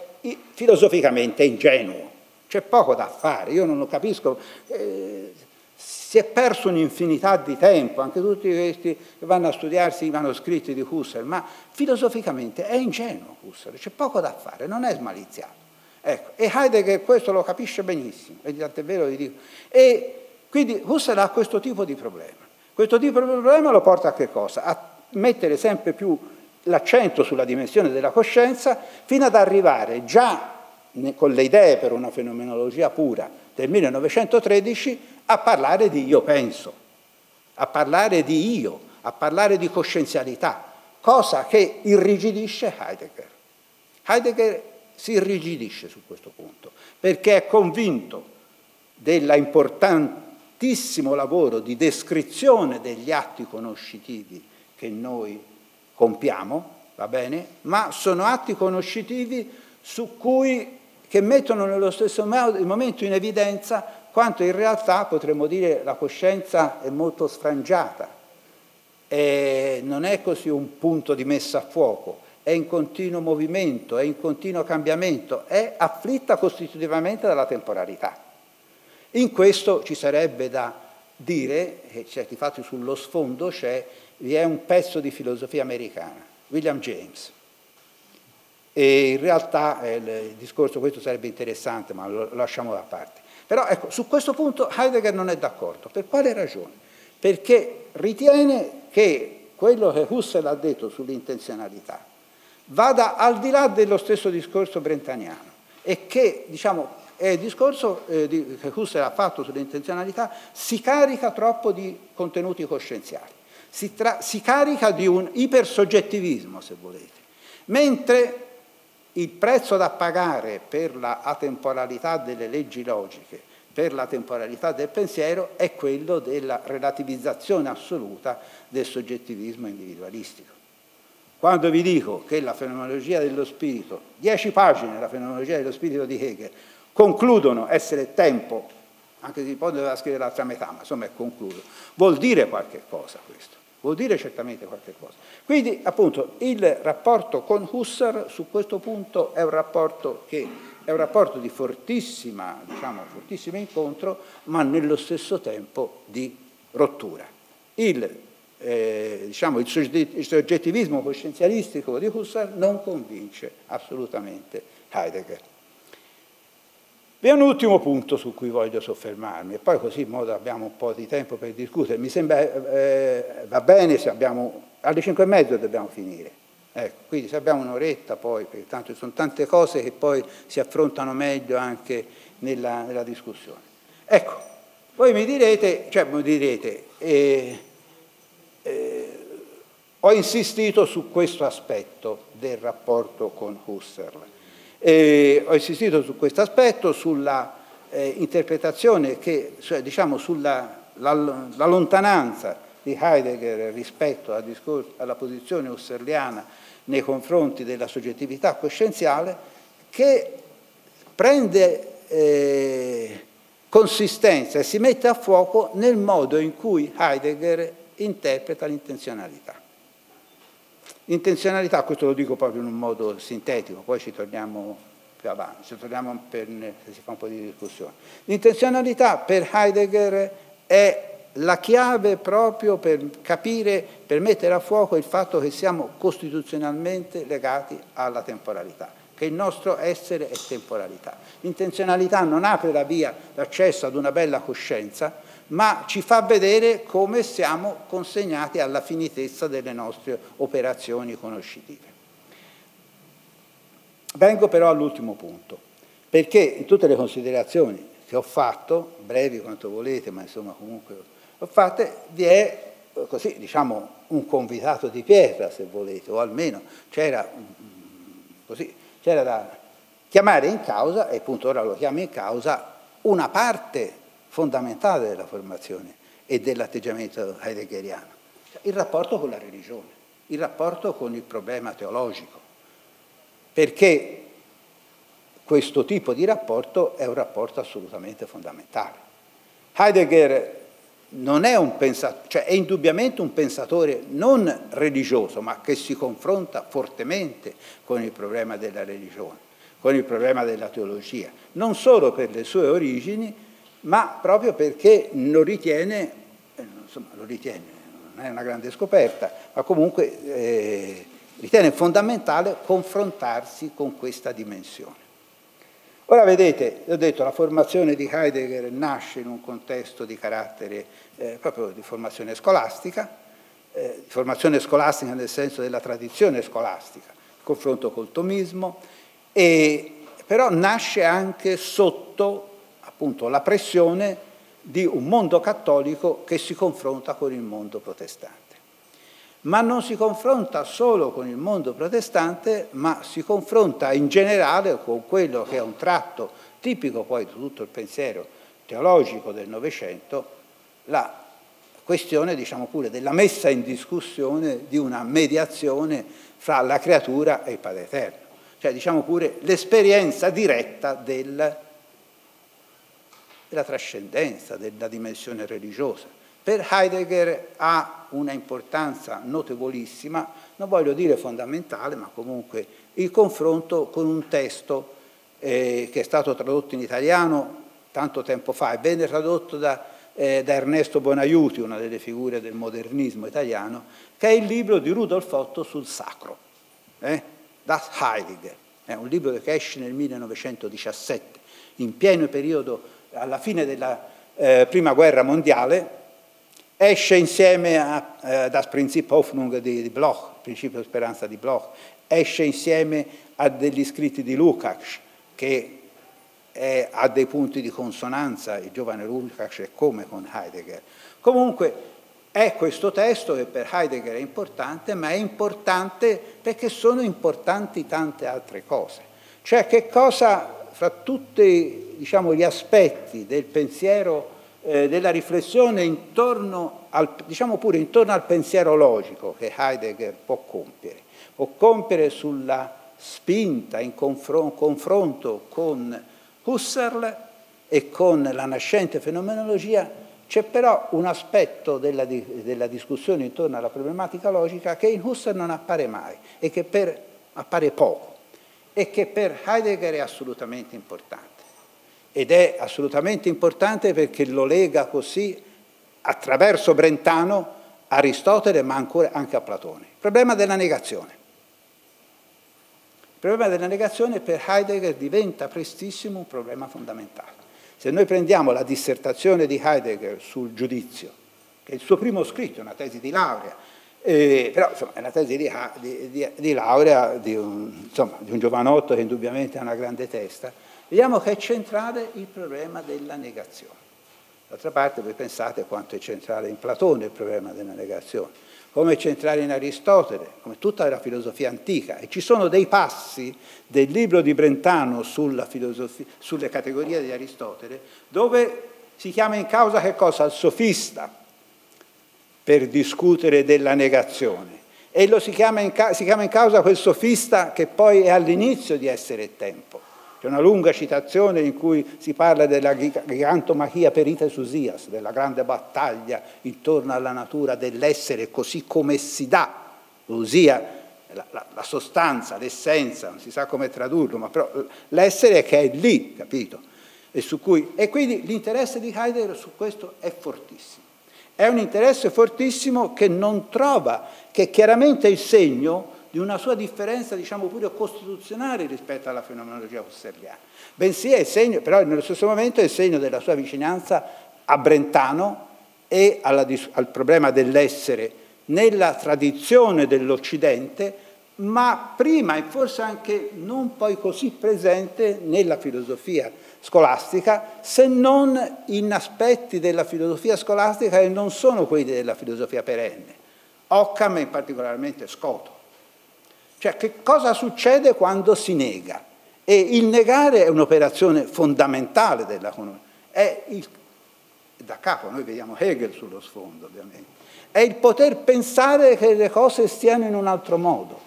filosoficamente ingenuo, c'è poco da fare, io non lo capisco, eh, si è perso un'infinità di tempo, anche tutti questi che vanno a studiarsi i manoscritti di Husserl, ma filosoficamente è ingenuo Husserl, c'è poco da fare, non è smaliziato. Ecco, e Heidegger questo lo capisce benissimo, e tant'è vero vi dico. E quindi Husserl ha questo tipo di problema. Questo tipo di problema lo porta a che cosa? A mettere sempre più l'accento sulla dimensione della coscienza, fino ad arrivare già con le idee per una fenomenologia pura del millenovecentotredici a parlare di io penso, a parlare di io, a parlare di coscienzialità, cosa che irrigidisce Heidegger. Heidegger si irrigidisce su questo punto, perché è convinto dell'importantissimo lavoro di descrizione degli atti conoscitivi che noi compiamo, va bene? Ma sono atti conoscitivi su cui, che mettono nello stesso momento in evidenza quanto in realtà, potremmo dire, la coscienza è molto sfrangiata, e non è così un punto di messa a fuoco, è in continuo movimento, è in continuo cambiamento, è afflitta costitutivamente dalla temporalità. In questo ci sarebbe da dire, e certi fatti sullo sfondo c'è, vi è un pezzo di filosofia americana, William James. E in realtà il discorso, questo sarebbe interessante, ma lo lasciamo da parte. Però ecco, su questo punto Heidegger non è d'accordo. Per quale ragione? Perché ritiene che quello che Husserl ha detto sull'intenzionalità vada al di là dello stesso discorso brentaniano e che, diciamo, è il discorso eh, di, che Husserl ha fatto sull'intenzionalità si carica troppo di contenuti coscienziali, si, tra, si carica di un ipersoggettivismo, se volete, mentre il prezzo da pagare per la atemporalità delle leggi logiche, per la temporalità del pensiero, è quello della relativizzazione assoluta del soggettivismo individualistico. Quando vi dico che la fenomenologia dello spirito, dieci pagine della fenomenologia dello spirito di Hegel, concludono essere tempo, anche se poi doveva scrivere l'altra metà, ma insomma è concluso, vuol dire qualche cosa questo, vuol dire certamente qualche cosa. Quindi appunto il rapporto con Husserl su questo punto è un rapporto che è un rapporto di fortissima, diciamo, fortissimo incontro, ma nello stesso tempo di rottura. Il, eh, diciamo, il soggettivismo coscienzialistico di Husserl non convince assolutamente Heidegger. Vi è un ultimo punto su cui voglio soffermarmi, e poi così in modo abbiamo un po' di tempo per discutere. Mi sembra, eh, va bene se abbiamo, alle cinque e mezzo dobbiamo finire. Ecco, quindi se abbiamo un'oretta poi, perché tanto ci sono tante cose che poi si affrontano meglio anche nella, nella discussione. Ecco, voi mi direte, cioè mi direte, eh, eh, ho insistito su questo aspetto del rapporto con Husserl, eh, ho insistito su questo aspetto, sulla eh, interpretazione che, cioè, diciamo, sulla la, la lontananza di Heidegger rispetto al discorso, alla posizione husserliana nei confronti della soggettività coscienziale, che prende eh, consistenza e si mette a fuoco nel modo in cui Heidegger interpreta l'intenzionalità. L'intenzionalità, questo lo dico proprio in un modo sintetico, poi ci torniamo più avanti, ci torniamo per, se si fa un po' di discussione. L'intenzionalità per Heidegger è la chiave proprio per capire, per mettere a fuoco il fatto che siamo costituzionalmente legati alla temporalità, che il nostro essere è temporalità. L'intenzionalità non apre la via d'accesso ad una bella coscienza, ma ci fa vedere come siamo consegnati alla finitezza delle nostre operazioni conoscitive. Vengo però all'ultimo punto, perché in tutte le considerazioni che ho fatto, brevi quanto volete, ma insomma comunque fatte, vi è così, diciamo, un convitato di pietra, se volete, o almeno c'era da chiamare in causa, e appunto ora lo chiamo in causa, una parte fondamentale della formazione e dell'atteggiamento heideggeriano, il rapporto con la religione, il rapporto con il problema teologico, perché questo tipo di rapporto è un rapporto assolutamente fondamentale. Heidegger non è un pensatore, cioè è indubbiamente un pensatore non religioso, ma che si confronta fortemente con il problema della religione, con il problema della teologia, non solo per le sue origini, ma proprio perché lo ritiene, insomma lo ritiene, non è una grande scoperta, ma comunque eh, ritiene fondamentale confrontarsi con questa dimensione. Ora vedete, ho detto, la formazione di Heidegger nasce in un contesto di carattere eh, proprio di formazione scolastica, eh, formazione scolastica nel senso della tradizione scolastica, il confronto col tomismo, e, però nasce anche sotto appunto la pressione di un mondo cattolico che si confronta con il mondo protestante. Ma non si confronta solo con il mondo protestante, ma si confronta in generale con quello che è un tratto tipico poi di tutto il pensiero teologico del Novecento, la questione, diciamo pure, della messa in discussione di una mediazione fra la creatura e il Padre Eterno. Cioè, diciamo pure, l'esperienza diretta del, della trascendenza, della dimensione religiosa. Per Heidegger ha una importanza notevolissima, non voglio dire fondamentale, ma comunque il confronto con un testo eh, che è stato tradotto in italiano tanto tempo fa, e venne tradotto da, eh, da Ernesto Bonaiuti, una delle figure del modernismo italiano, che è il libro di Rudolf Otto sul sacro, eh? Das Heilige, è un libro che esce nel millenovecentodiciassette, in pieno periodo, alla fine della eh, Prima Guerra Mondiale. Esce insieme a eh, Das Prinzip Hoffnung di, di Bloch, il principio di speranza di Bloch, esce insieme a degli scritti di Lukács, che è, ha dei punti di consonanza, il giovane Lukács è come con Heidegger. Comunque è questo testo che per Heidegger è importante, ma è importante perché sono importanti tante altre cose. Cioè che cosa, fra tutti, diciamo, gli aspetti del pensiero della riflessione intorno al, diciamo pure intorno al pensiero logico che Heidegger può compiere, può compiere sulla spinta in confronto con Husserl e con la nascente fenomenologia c'è però un aspetto della, della discussione intorno alla problematica logica che in Husserl non appare mai e che per, appare poco e che per Heidegger è assolutamente importante. Ed è assolutamente importante perché lo lega così attraverso Brentano a Aristotele ma ancora anche a Platone. Il problema della negazione. Il problema della negazione per Heidegger diventa prestissimo un problema fondamentale. Se noi prendiamo la dissertazione di Heidegger sul giudizio, che è il suo primo scritto, è una tesi di laurea, eh, però insomma, è una tesi di, di, di, di laurea di un, insomma, di un giovanotto che indubbiamente ha una grande testa, vediamo che è centrale il problema della negazione. D'altra parte voi pensate quanto è centrale in Platone il problema della negazione, come centrale in Aristotele, come tutta la filosofia antica. E ci sono dei passi del libro di Brentano sulla filosofia, sulle categorie di Aristotele, dove si chiama in causa che cosa? Il sofista, per discutere della negazione. E lo si chiama in, ca si chiama in causa quel sofista che poi è all'inizio di Essere e Tempo. C'è una lunga citazione in cui si parla della gigantomachia perita susias, della grande battaglia intorno alla natura dell'essere così come si dà, usia la, la, la sostanza, l'essenza, non si sa come tradurlo, ma però l'essere che è lì, capito? E, su cui, e quindi l'interesse di Heidegger su questo è fortissimo. È un interesse fortissimo che non trova, che chiaramente è il segno di una sua differenza, diciamo pure costituzionale rispetto alla fenomenologia husserliana. Bensì è il segno, però nello stesso momento è il segno della sua vicinanza a Brentano e alla, al problema dell'essere nella tradizione dell'Occidente, ma prima e forse anche non poi così presente nella filosofia scolastica, se non in aspetti della filosofia scolastica che non sono quelli della filosofia perenne. Occam e particolarmente Scoto. Cioè, che cosa succede quando si nega? E il negare è un'operazione fondamentale della conoscenza. È il, da capo, noi vediamo Hegel sullo sfondo, ovviamente. È il poter pensare che le cose stiano in un altro modo.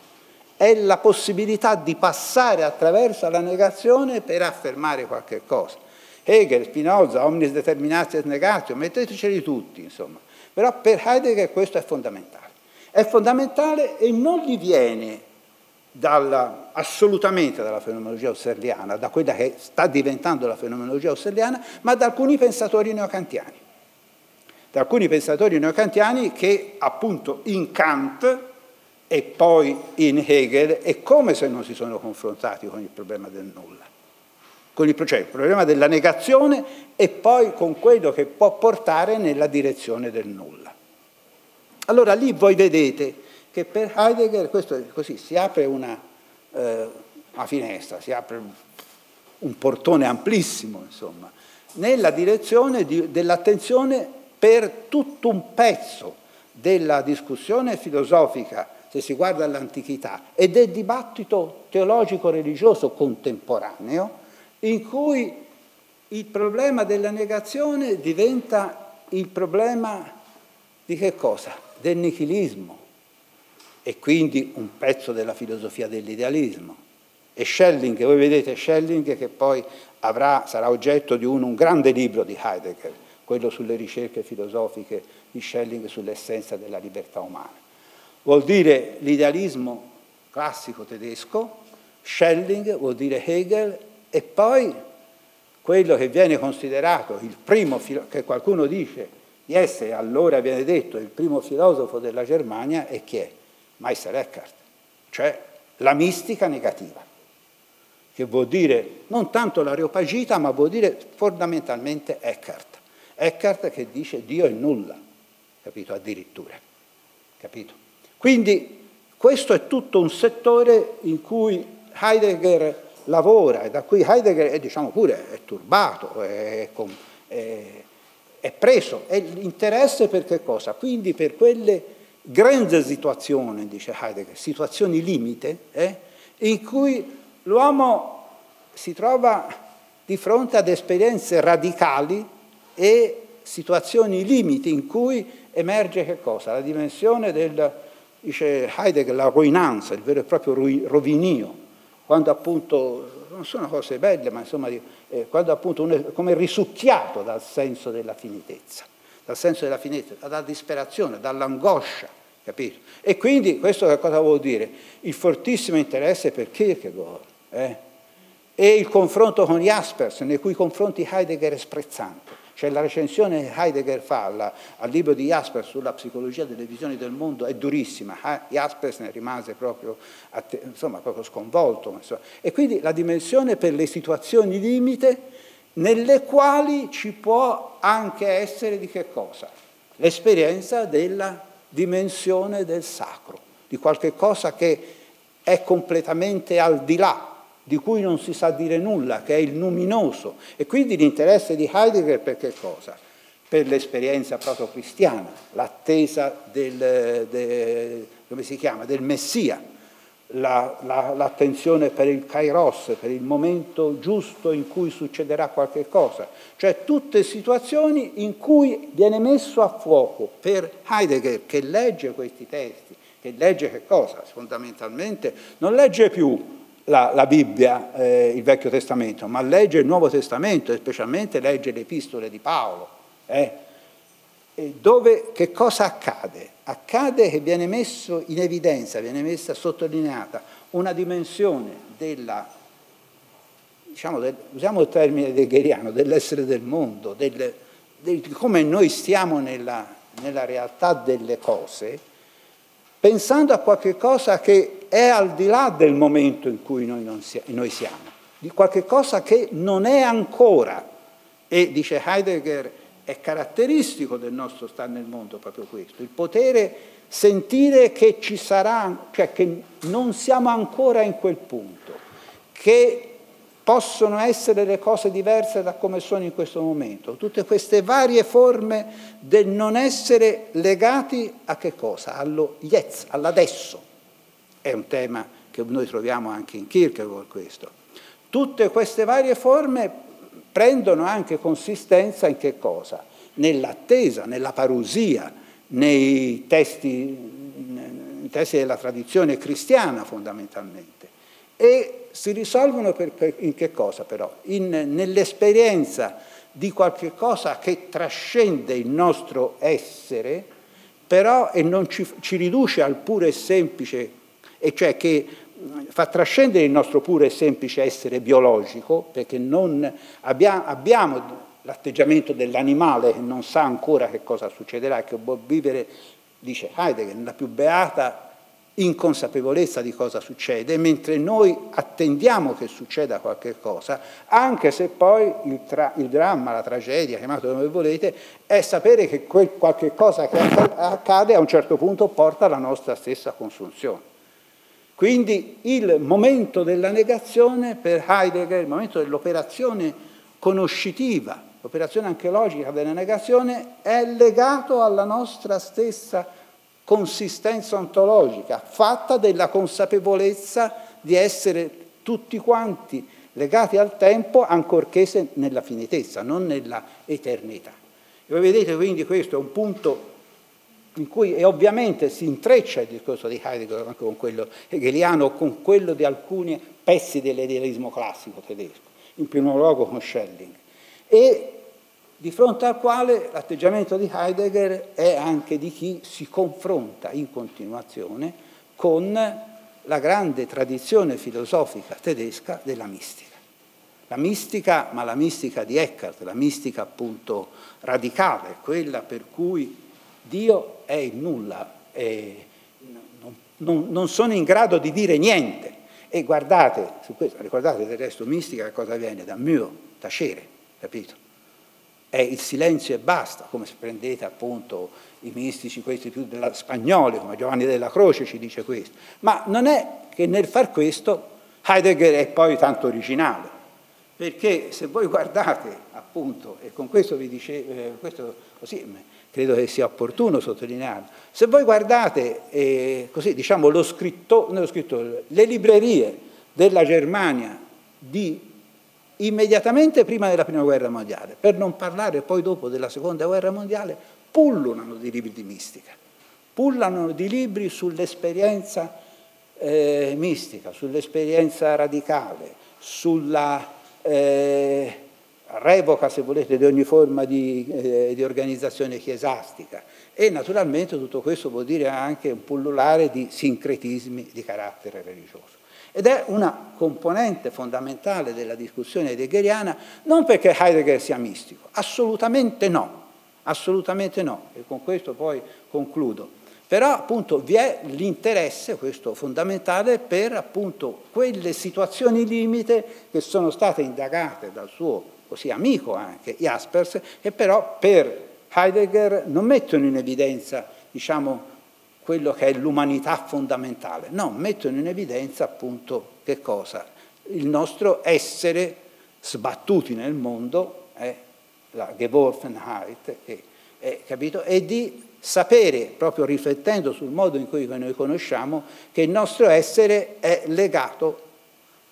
È la possibilità di passare attraverso la negazione per affermare qualche cosa. Hegel, Spinoza, omnis determinatio negatio, metteteceli tutti, insomma. Però per Heidegger questo è fondamentale. È fondamentale e non gli viene... Dalla, assolutamente dalla fenomenologia husserliana, da quella che sta diventando la fenomenologia husserliana, ma da alcuni pensatori neocantiani. Da alcuni pensatori neocantiani che appunto in Kant e poi in Hegel è come se non si sono confrontati con il problema del nulla, con il, cioè, il problema della negazione e poi con quello che può portare nella direzione del nulla. Allora lì voi vedete che per Heidegger questo è così, si apre una, eh, una finestra, si apre un portone amplissimo, insomma, nella direzione di, dell'attenzione per tutto un pezzo della discussione filosofica, se si guarda all'antichità, e del dibattito teologico-religioso contemporaneo, in cui il problema della negazione diventa il problema di che cosa? Del nichilismo. E quindi un pezzo della filosofia dell'idealismo. E Schelling, voi vedete Schelling che poi avrà, sarà oggetto di un, un grande libro di Heidegger, quello sulle ricerche filosofiche di Schelling sull'essenza della libertà umana. Vuol dire l'idealismo classico tedesco, Schelling vuol dire Hegel, e poi quello che viene considerato il primo, che qualcuno dice di essere, allora viene detto, il primo filosofo della Germania, e chi è? Meister Eckhart, cioè la mistica negativa, che vuol dire non tanto l'areopagita, ma vuol dire fondamentalmente Eckhart. Eckhart che dice Dio è nulla, capito? Addirittura, capito? Quindi questo è tutto un settore in cui Heidegger lavora e da cui Heidegger è, diciamo pure, è turbato, è, è, è preso, è l'interesse per che cosa? Quindi per quelle... grande situazione, dice Heidegger, situazioni limite, eh, in cui l'uomo si trova di fronte ad esperienze radicali e situazioni limite in cui emerge che cosa? La dimensione del, dice Heidegger, la ruinanza, il vero e proprio rovinio, quando appunto, non sono cose belle, ma insomma, eh, quando appunto uno è come risucchiato dal senso della finitezza, dal senso della finitezza, dalla disperazione, dall'angoscia, capito? E quindi questo che cosa vuol dire? Il fortissimo interesse per Kierkegaard, eh? E il confronto con Jaspers, nei cui confronti Heidegger è sprezzante. Cioè la recensione che Heidegger fa alla, al libro di Jaspers sulla psicologia delle visioni del mondo è durissima. Jaspers ne rimase proprio, insomma, proprio sconvolto. Insomma. E quindi la dimensione per le situazioni limite nelle quali ci può anche essere di che cosa? L'esperienza della dimensione del sacro, di qualche cosa che è completamente al di là, di cui non si sa dire nulla, che è il luminoso. E quindi l'interesse di Heidegger per che cosa? Per l'esperienza proto-cristiana, l'attesa del, de, come si chiama? Del Messia, la, la, l'attenzione per il Kairos, per il momento giusto in cui succederà qualche cosa. Cioè tutte situazioni in cui viene messo a fuoco per Heidegger, che legge questi testi, che legge che cosa? Fondamentalmente non legge più La, la Bibbia, eh, il Vecchio Testamento, ma legge il Nuovo Testamento e specialmente legge le epistole di Paolo. Eh? E dove che cosa accade? Accade che viene messo in evidenza, viene messa sottolineata una dimensione della, diciamo, del, usiamo il termine heideggeriano, dell'essere del mondo, del, del, di come noi stiamo nella, nella realtà delle cose, pensando a qualche cosa che è al di là del momento in cui noi, non si, noi siamo, di qualche cosa che non è ancora. E, dice Heidegger, è caratteristico del nostro stare nel mondo proprio questo, il potere sentire che ci sarà, cioè che non siamo ancora in quel punto, che possono essere le cose diverse da come sono in questo momento. Tutte queste varie forme del non essere legati a che cosa? Allo jetzt, all'adesso. È un tema che noi troviamo anche in Kierkegaard questo. Tutte queste varie forme prendono anche consistenza in che cosa? Nell'attesa, nella parousia, nei testi, nei testi della tradizione cristiana fondamentalmente. E si risolvono per, per, in che cosa però? Nell'esperienza di qualche cosa che trascende il nostro essere, però e non ci, ci riduce al puro e semplice, e cioè che fa trascendere il nostro puro e semplice essere biologico, perché non abbiamo, abbiamo l'atteggiamento dell'animale che non sa ancora che cosa succederà, che può vivere, dice Heidegger, nella più beata inconsapevolezza di cosa succede, mentre noi attendiamo che succeda qualche cosa, anche se poi il, tra, il dramma, la tragedia, chiamato come volete, è sapere che quel qualche cosa che accade a un certo punto porta alla nostra stessa consunzione. Quindi il momento della negazione per Heidegger, il momento dell'operazione conoscitiva, l'operazione anche logica della negazione, è legato alla nostra stessa consistenza ontologica, fatta della consapevolezza di essere tutti quanti legati al tempo, ancorché se nella finitezza, non nella eternità. E voi vedete quindi questo è un punto in cui, e ovviamente si intreccia il discorso di Heidegger anche con quello hegeliano, con quello di alcuni pezzi dell'idealismo classico tedesco, in primo luogo con Schelling, e di fronte al quale l'atteggiamento di Heidegger è anche di chi si confronta in continuazione con la grande tradizione filosofica tedesca della mistica. La mistica, ma la mistica di Eckhart, la mistica appunto radicale, quella per cui Dio è il nulla, è, non, non, non sono in grado di dire niente. E guardate, su questo, ricordate del resto mistica che cosa viene? Da mio, tacere, capito? È il silenzio e basta, come se prendete appunto i mistici, questi più della spagnoli, come Giovanni della Croce ci dice questo. Ma non è che nel far questo Heidegger è poi tanto originale, perché se voi guardate appunto, e con questo vi dicevo, eh, questo così credo che sia opportuno sottolinearlo, se voi guardate eh, così, diciamo, lo scrittore, lo scrittore, le librerie della Germania di immediatamente prima della Prima Guerra Mondiale, per non parlare poi dopo della Seconda Guerra Mondiale, pullulano di libri di mistica, pullulano di libri sull'esperienza eh, mistica, sull'esperienza radicale, sulla eh, revoca, se volete, di ogni forma di, eh, di organizzazione chiesastica. E naturalmente tutto questo vuol dire anche un pullulare di sincretismi di carattere religioso. Ed è una componente fondamentale della discussione heideggeriana, non perché Heidegger sia mistico, assolutamente no, assolutamente no, e con questo poi concludo. Però appunto vi è l'interesse, questo fondamentale, per appunto quelle situazioni limite che sono state indagate dal suo così amico anche Jaspers, che però per Heidegger non mettono in evidenza, diciamo, quello che è l'umanità fondamentale, no, mettono in evidenza appunto che cosa? Il nostro essere sbattuti nel mondo, eh, la Geworfenheit, eh, eh, capito? E di sapere, proprio riflettendo sul modo in cui noi conosciamo, che il nostro essere è legato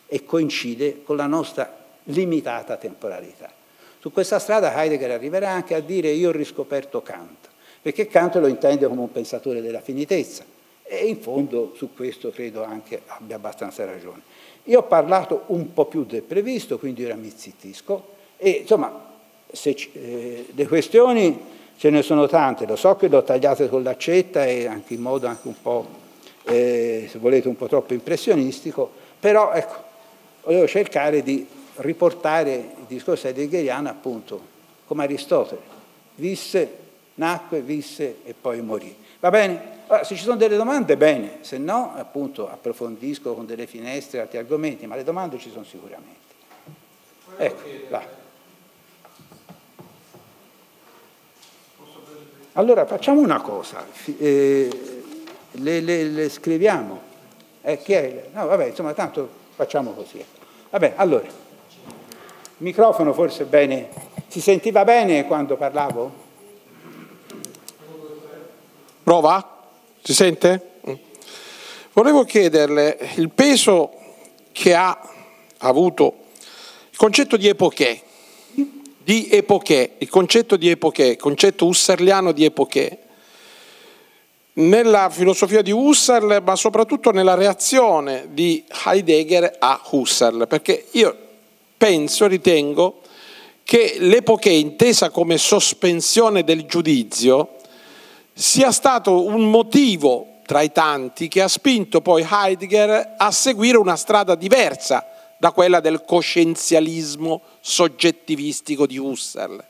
e coincide con la nostra limitata temporalità. Su questa strada Heidegger arriverà anche a dire io ho riscoperto Kant, perché Kant lo intende come un pensatore della finitezza, e in fondo su questo credo anche abbia abbastanza ragione. Io ho parlato un po' più del previsto, quindi ora mi zittisco, e insomma, se, eh, le questioni ce ne sono tante, lo so che le ho tagliate con l'accetta e anche in modo anche un po', eh, se volete, un po' troppo impressionistico, però ecco, volevo cercare di riportare il discorso heideggeriano appunto come Aristotele, visse, nacque, visse e poi morì. Va bene? Allora, se ci sono delle domande, bene, se no appunto approfondisco con delle finestre altri argomenti, ma le domande ci sono sicuramente. Ecco, là. Allora facciamo una cosa, eh, le, le, le scriviamo. Eh, chi è? No, vabbè, insomma, tanto facciamo così. Vabbè, allora, microfono forse bene, si sentiva bene quando parlavo? Prova? Si sente? Volevo chiederle il peso che ha avuto il concetto di epoché, di epoché, il concetto di epoché, il concetto husserliano di epoché, nella filosofia di Husserl, ma soprattutto nella reazione di Heidegger a Husserl, perché io penso, ritengo, che l'epoché intesa come sospensione del giudizio sia stato un motivo tra i tanti che ha spinto poi Heidegger a seguire una strada diversa da quella del coscienzialismo soggettivistico di Husserl.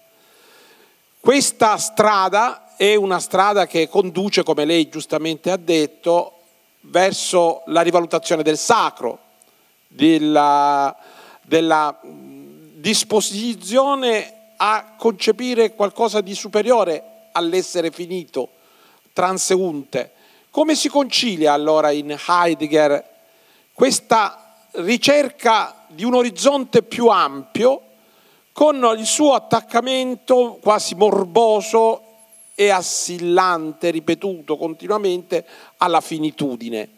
Questa strada è una strada che conduce, come lei giustamente ha detto, verso la rivalutazione del sacro, della, della disposizione a concepire qualcosa di superiore all'essere finito, transeunte. Come si concilia allora in Heidegger questa ricerca di un orizzonte più ampio con il suo attaccamento quasi morboso e assillante, ripetuto continuamente, alla finitudine?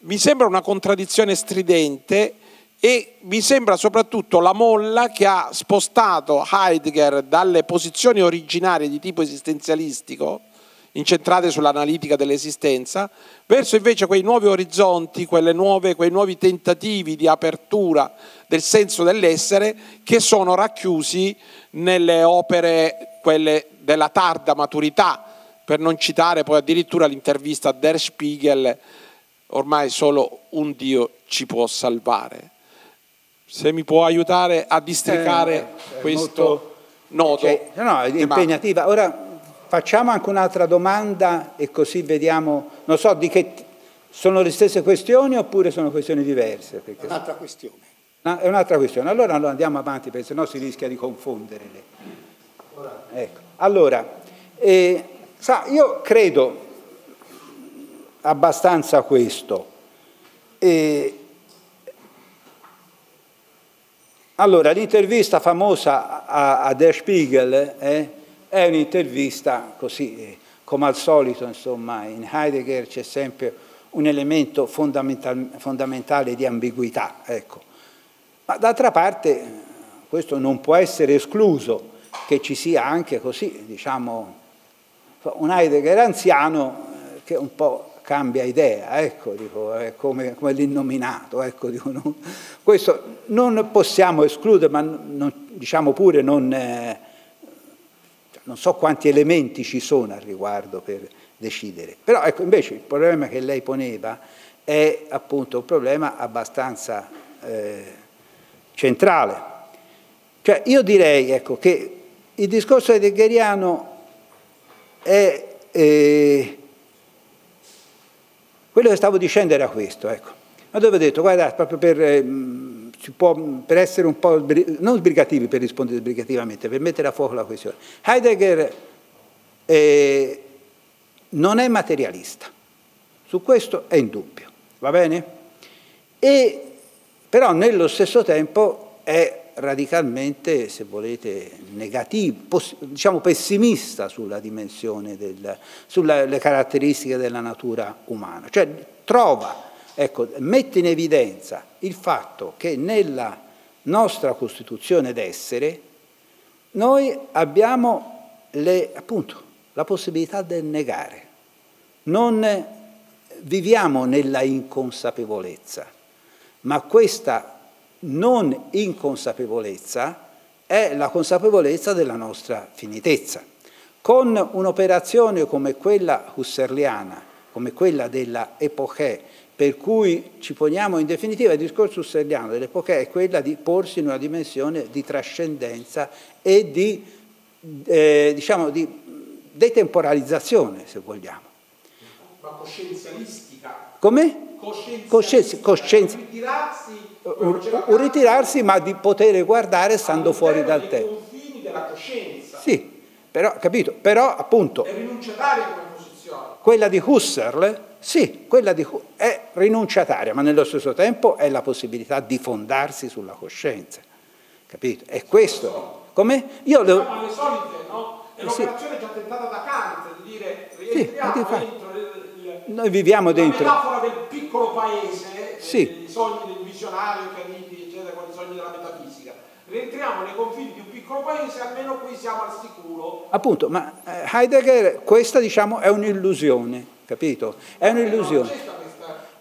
Mi sembra una contraddizione stridente e mi sembra soprattutto la molla che ha spostato Heidegger dalle posizioni originarie di tipo esistenzialistico, incentrate sull'analitica dell'esistenza, verso invece quei nuovi orizzonti, quelle nuove, quei nuovi tentativi di apertura del senso dell'essere che sono racchiusi nelle opere, quelle della tarda maturità, per non citare poi addirittura l'intervista a Der Spiegel, ormai solo un Dio ci può salvare. Se mi può aiutare a districare eh, questo nodo. Cioè, no, è impegnativa. Ora facciamo anche un'altra domanda e così vediamo, non so, di che sono le stesse questioni oppure sono questioni diverse? Perché... Un'altra questione. No, è un'altra questione. Allora, allora andiamo avanti, perché sennò si rischia di confondere. Ecco. Allora, eh, sa, io credo abbastanza questo. Eh, Allora, l'intervista famosa a, a Der Spiegel eh, è un'intervista così, eh, come al solito, insomma, in Heidegger c'è sempre un elemento fondamental, fondamentale di ambiguità, ecco. Ma d'altra parte questo non può essere escluso, che ci sia anche così, diciamo, un Heidegger anziano che un po' cambia idea, ecco, dico, è come, come l'innominato, ecco, dico, no? Questo non possiamo escludere, ma non, diciamo pure non, eh, non so quanti elementi ci sono al riguardo per decidere. Però ecco, invece il problema che lei poneva è appunto un problema abbastanza eh, centrale. Cioè io direi, ecco, che il discorso heideggeriano è... Eh, quello che stavo dicendo era questo, ecco. Ma dove ho detto, guardate, proprio per, eh, si può, per essere un po', non sbrigativi, per rispondere sbrigativamente, per mettere a fuoco la questione, Heidegger eh, non è materialista, su questo è indubbio, va bene? E però nello stesso tempo è radicalmente, se volete, negativo, diciamo pessimista sulla dimensione, del, sulle caratteristiche della natura umana. Cioè trova, ecco, mette in evidenza il fatto che nella nostra costituzione d'essere noi abbiamo le, appunto, la possibilità del negare, non viviamo nella inconsapevolezza, ma questa non inconsapevolezza è la consapevolezza della nostra finitezza. Con un'operazione come quella husserliana, come quella della epochè, per cui ci poniamo in definitiva, il discorso husserliano dell'epochè è quella di porsi in una dimensione di trascendenza e di, eh, diciamo, di detemporalizzazione, se vogliamo. Ma coscienzialistica. Come? Coscienza, coscienza, un, ritirarsi, un ritirarsi, ma di poter guardare stando fuori dal tempo. I confini della coscienza. Sì, però, capito, però appunto... È rinunciataria come posizione. Quella di Husserl, sì, quella di Husserl è rinunciataria, ma nello stesso tempo è la possibilità di fondarsi sulla coscienza, capito? È questo. Come? Io le... Siamo alle solite, no? È un'operazione già tentata da Kant, di dire rientriamo dentro... Noi viviamo dentro... La metafora del piccolo paese, sì. I sogni del visionario, Caridi, eccetera, con i sogni della metafisica. Rientriamo nei confini di un piccolo paese, almeno qui siamo al sicuro. Appunto, ma Heidegger, questa diciamo è un'illusione, capito? È un'illusione.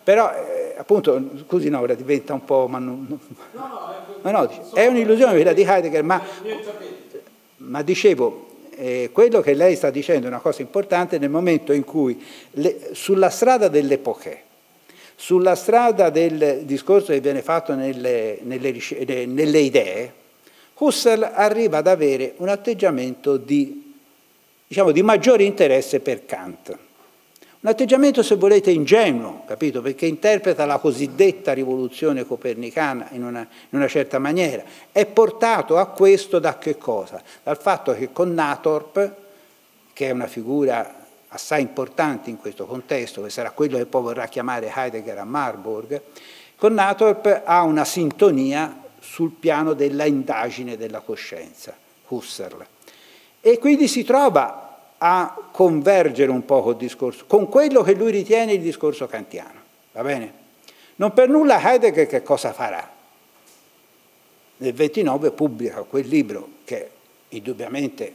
Però, eh, appunto, scusi, no, ora diventa un po'... Ma non, no, no, è, ma no, dice, è un'illusione quella di Heidegger, ma, ma dicevo... Eh, quello che lei sta dicendo è una cosa importante nel momento in cui le, sulla strada dell'epochè, sulla strada del discorso che viene fatto nelle, nelle, nelle idee, Husserl arriva ad avere un atteggiamento di, diciamo, di maggiore interesse per Kant. Un atteggiamento, se volete, ingenuo, capito? Perché interpreta la cosiddetta rivoluzione copernicana in una, in una certa maniera. È portato a questo da che cosa? Dal fatto che con Natorp, che è una figura assai importante in questo contesto, che sarà quello che poi vorrà chiamare Heidegger a Marburg, con Natorp ha una sintonia sul piano della indagine della coscienza, Husserl. E quindi si trova a convergere un po' col discorso, con quello che lui ritiene il discorso kantiano, va bene? Non per nulla Heidegger che cosa farà? Nel ventinove pubblica quel libro che indubbiamente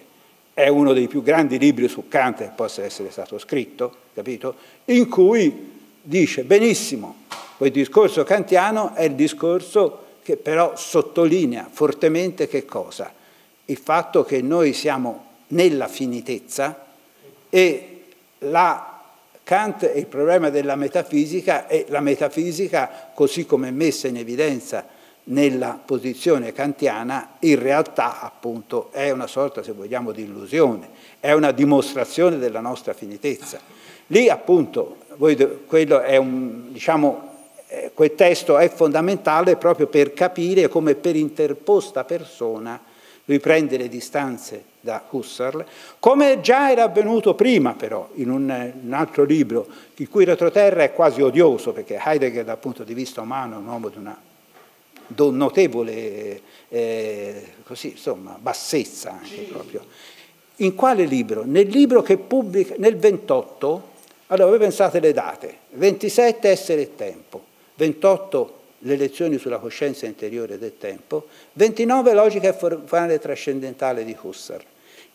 è uno dei più grandi libri su Kant che possa essere stato scritto, capito? In cui dice benissimo, quel discorso kantiano è il discorso che però sottolinea fortemente che cosa? Il fatto che noi siamo nella finitezza e la Kant è il problema della metafisica e la metafisica, così come è messa in evidenza nella posizione kantiana, in realtà appunto è una sorta, se vogliamo, di illusione, è una dimostrazione della nostra finitezza. Lì appunto voi, quello è un, diciamo, quel testo è fondamentale proprio per capire come per interposta persona riprendere le distanze da Husserl, come già era avvenuto prima però, in un, un altro libro, il cui retroterra è quasi odioso, perché Heidegger dal punto di vista umano è un uomo di una notevole eh, così, insomma, bassezza anche proprio. In quale libro? Nel libro che pubblica, nel ventotto, allora voi pensate le date, ventisette essere e tempo, ventotto le lezioni sulla coscienza interiore del tempo, ventinove logica e formale trascendentale di Husserl.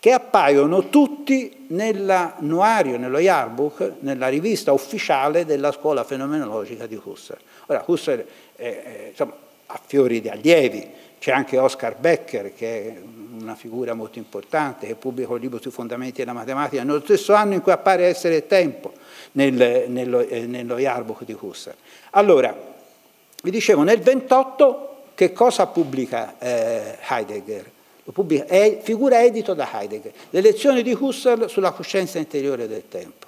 che appaiono tutti nell'annuario, nello Jahrbuch, nella rivista ufficiale della scuola fenomenologica di Husserl. Ora, Husserl eh, insomma, ha fiori di allievi, c'è anche Oscar Becker, che è una figura molto importante, che pubblica un libro sui fondamenti della matematica nello stesso anno in cui appare Essere Tempo, nel, nello, eh, nello Jahrbuch di Husserl. Allora, vi dicevo, nel ventotto che cosa pubblica eh, Heidegger? Pubblica, è, figura edito da Heidegger, le lezioni di Husserl sulla coscienza interiore del tempo.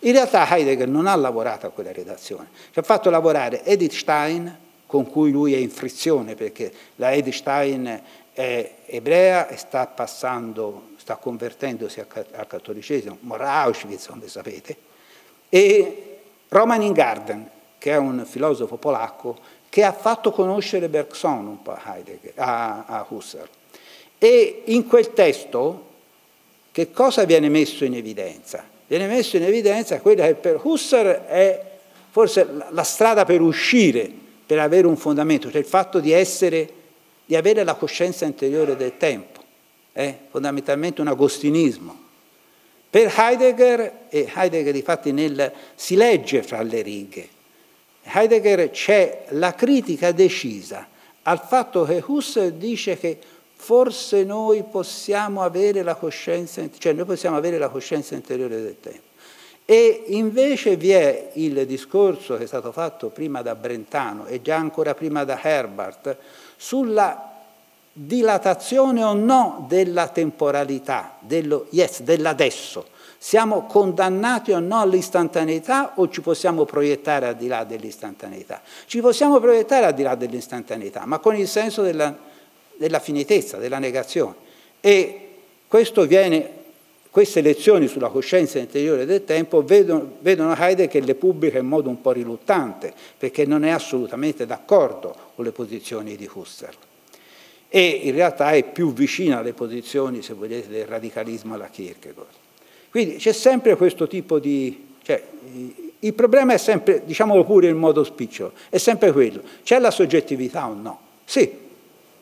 In realtà Heidegger non ha lavorato a quella redazione, ci ha fatto lavorare Edith Stein, con cui lui è in frizione, perché la Edith Stein è ebrea e sta passando, sta convertendosi al cattolicesimo, morrà a Auschwitz, come sapete, e Roman Ingarden, che è un filosofo polacco, che ha fatto conoscere Bergson un po' a, Heidegger, a, a Husserl. E in quel testo che cosa viene messo in evidenza? Viene messo in evidenza quella che per Husserl è forse la strada per uscire, per avere un fondamento, cioè il fatto di essere, di avere la coscienza interiore del tempo, è fondamentalmente un agostinismo. Per Heidegger, e Heidegger difatti nel, si legge fra le righe, Heidegger c'è la critica decisa al fatto che Husserl dice che forse noi possiamo avere la coscienza, cioè noi possiamo avere la coscienza interiore del tempo. E invece vi è il discorso che è stato fatto prima da Brentano e già ancora prima da Herbart sulla dilatazione o no della temporalità, dello yes, dell'adesso. Siamo condannati o no all'istantaneità o ci possiamo proiettare al di là dell'istantaneità? Ci possiamo proiettare al di là dell'istantaneità, ma con il senso della della finitezza, della negazione. E questo viene, queste lezioni sulla coscienza interiore del tempo vedono, vedono Heidegger che le pubblica in modo un po' riluttante, perché non è assolutamente d'accordo con le posizioni di Husserl. E in realtà è più vicina alle posizioni, se volete, del radicalismo alla Kierkegaard. Quindi c'è sempre questo tipo di... Cioè, il problema è sempre, diciamolo pure in modo spicciolo, è sempre quello. C'è la soggettività o no? Sì,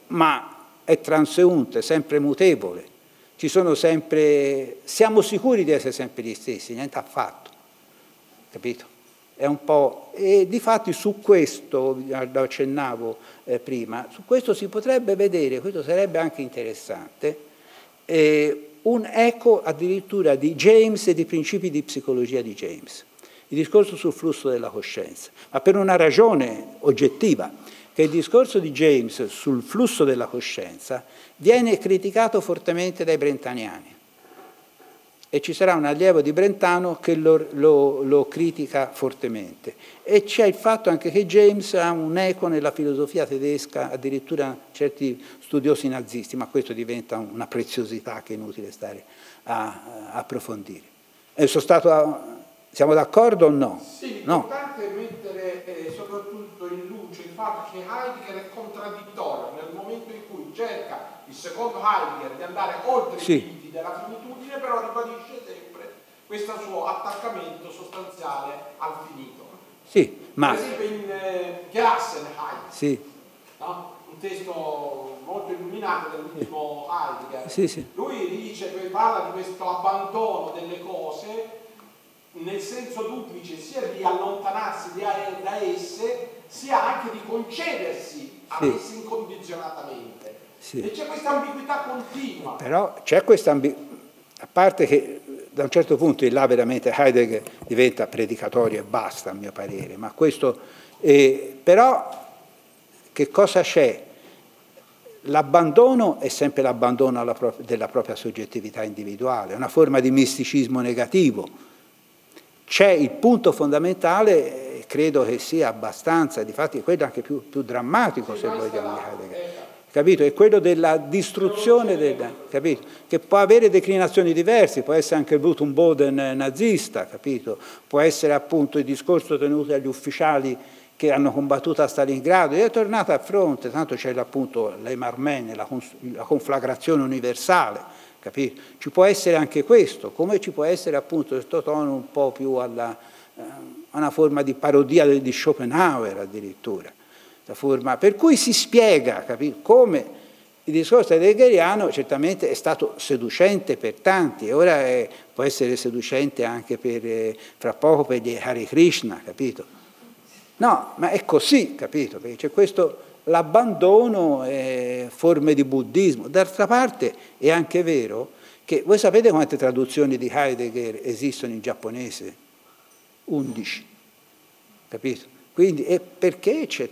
ma è transeunte, sempre mutevole, ci sono sempre, siamo sicuri di essere sempre gli stessi, niente affatto, capito? È un po', e difatti su questo, lo accennavo eh, prima, su questo si potrebbe vedere, questo sarebbe anche interessante, eh, un eco addirittura di James e di principi di psicologia di James, il discorso sul flusso della coscienza, ma per una ragione oggettiva, che il discorso di James sul flusso della coscienza viene criticato fortemente dai brentaniani. E ci sarà un allievo di Brentano che lo, lo, lo critica fortemente. E c'è il fatto anche che James ha un eco nella filosofia tedesca, addirittura certi studiosi nazisti, ma questo diventa una preziosità che è inutile stare a, a approfondire. E sono stato a, siamo d'accordo o no? Sì, no. È importante mettere eh, soprattutto in luce il fatto che Heidegger è contraddittorio nel momento in cui cerca, il secondo Heidegger, di andare oltre sì. i limiti della finitudine, però ribadisce sempre questo suo attaccamento sostanziale al finito. Sì, ma... Per esempio in eh, Gelassenheit, sì. no? un testo molto illuminato del mismo Heidegger, sì, sì. lui dice, parla di questo abbandono delle cose nel senso duplice, sia di allontanarsi da esse, sia anche di concedersi a sì. esse incondizionatamente. Sì. E c'è questa ambiguità continua. Però c'è questa ambiguità, a parte che da un certo punto in là veramente Heidegger diventa predicatorio e basta, a mio parere, ma questo... Eh, però che cosa c'è? L'abbandono è sempre l'abbandono pro- della propria soggettività individuale, è una forma di misticismo negativo. C'è il punto fondamentale, credo che sia abbastanza, difatti è quello anche più, più drammatico, se vogliamo, Heidegger, capito? È quello della distruzione, del, capito? Che può avere declinazioni diverse, può essere anche il Wuttenboden nazista, capito? Può essere appunto il discorso tenuto agli ufficiali che hanno combattuto a Stalingrado, e è tornato a fronte, tanto c'è appunto l'Eimarmen, la, cons- la conflagrazione universale, capito? Ci può essere anche questo, come ci può essere appunto questo tono un po' più alla eh, una forma di parodia di Schopenhauer addirittura, la forma, per cui si spiega, capito? Come Il discorso heideggeriano certamente è stato seducente per tanti, ora è, può essere seducente anche per, fra poco per gli Hare Krishna, capito? No, ma è così, capito? Perché c'è questo l'abbandono eh, forme di buddismo. D'altra parte è anche vero che voi sapete quante traduzioni di Heidegger esistono in giapponese? undici, capito? Quindi, e perché c'è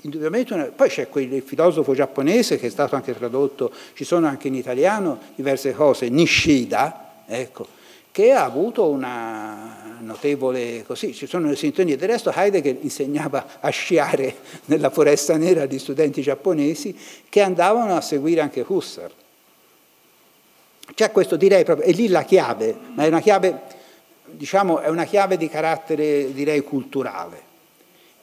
indubbiamente una... Poi c'è quel filosofo giapponese che è stato anche tradotto, ci sono anche in italiano diverse cose, Nishida, ecco, che ha avuto una notevole... così, ci sono le sintonie. Del resto Heidegger insegnava a sciare nella foresta nera agli studenti giapponesi che andavano a seguire anche Husserl. C'è questo, direi, proprio, è lì la chiave, ma è una chiave, diciamo, è una chiave di carattere, direi, culturale.